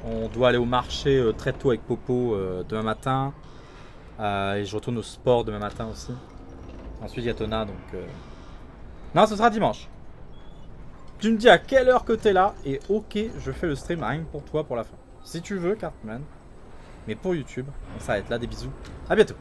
on doit aller au marché euh, très tôt avec Popo euh, demain matin. Euh, et je retourne au sport demain matin aussi. Ensuite il y a Tona, donc... Euh... Non, ce sera dimanche. Tu me dis à quelle heure que t'es là, et ok, je fais le stream rien pour toi pour la fin. Si tu veux, Cartman. Mais pour YouTube, on s'arrête là, des bisous. À bientôt.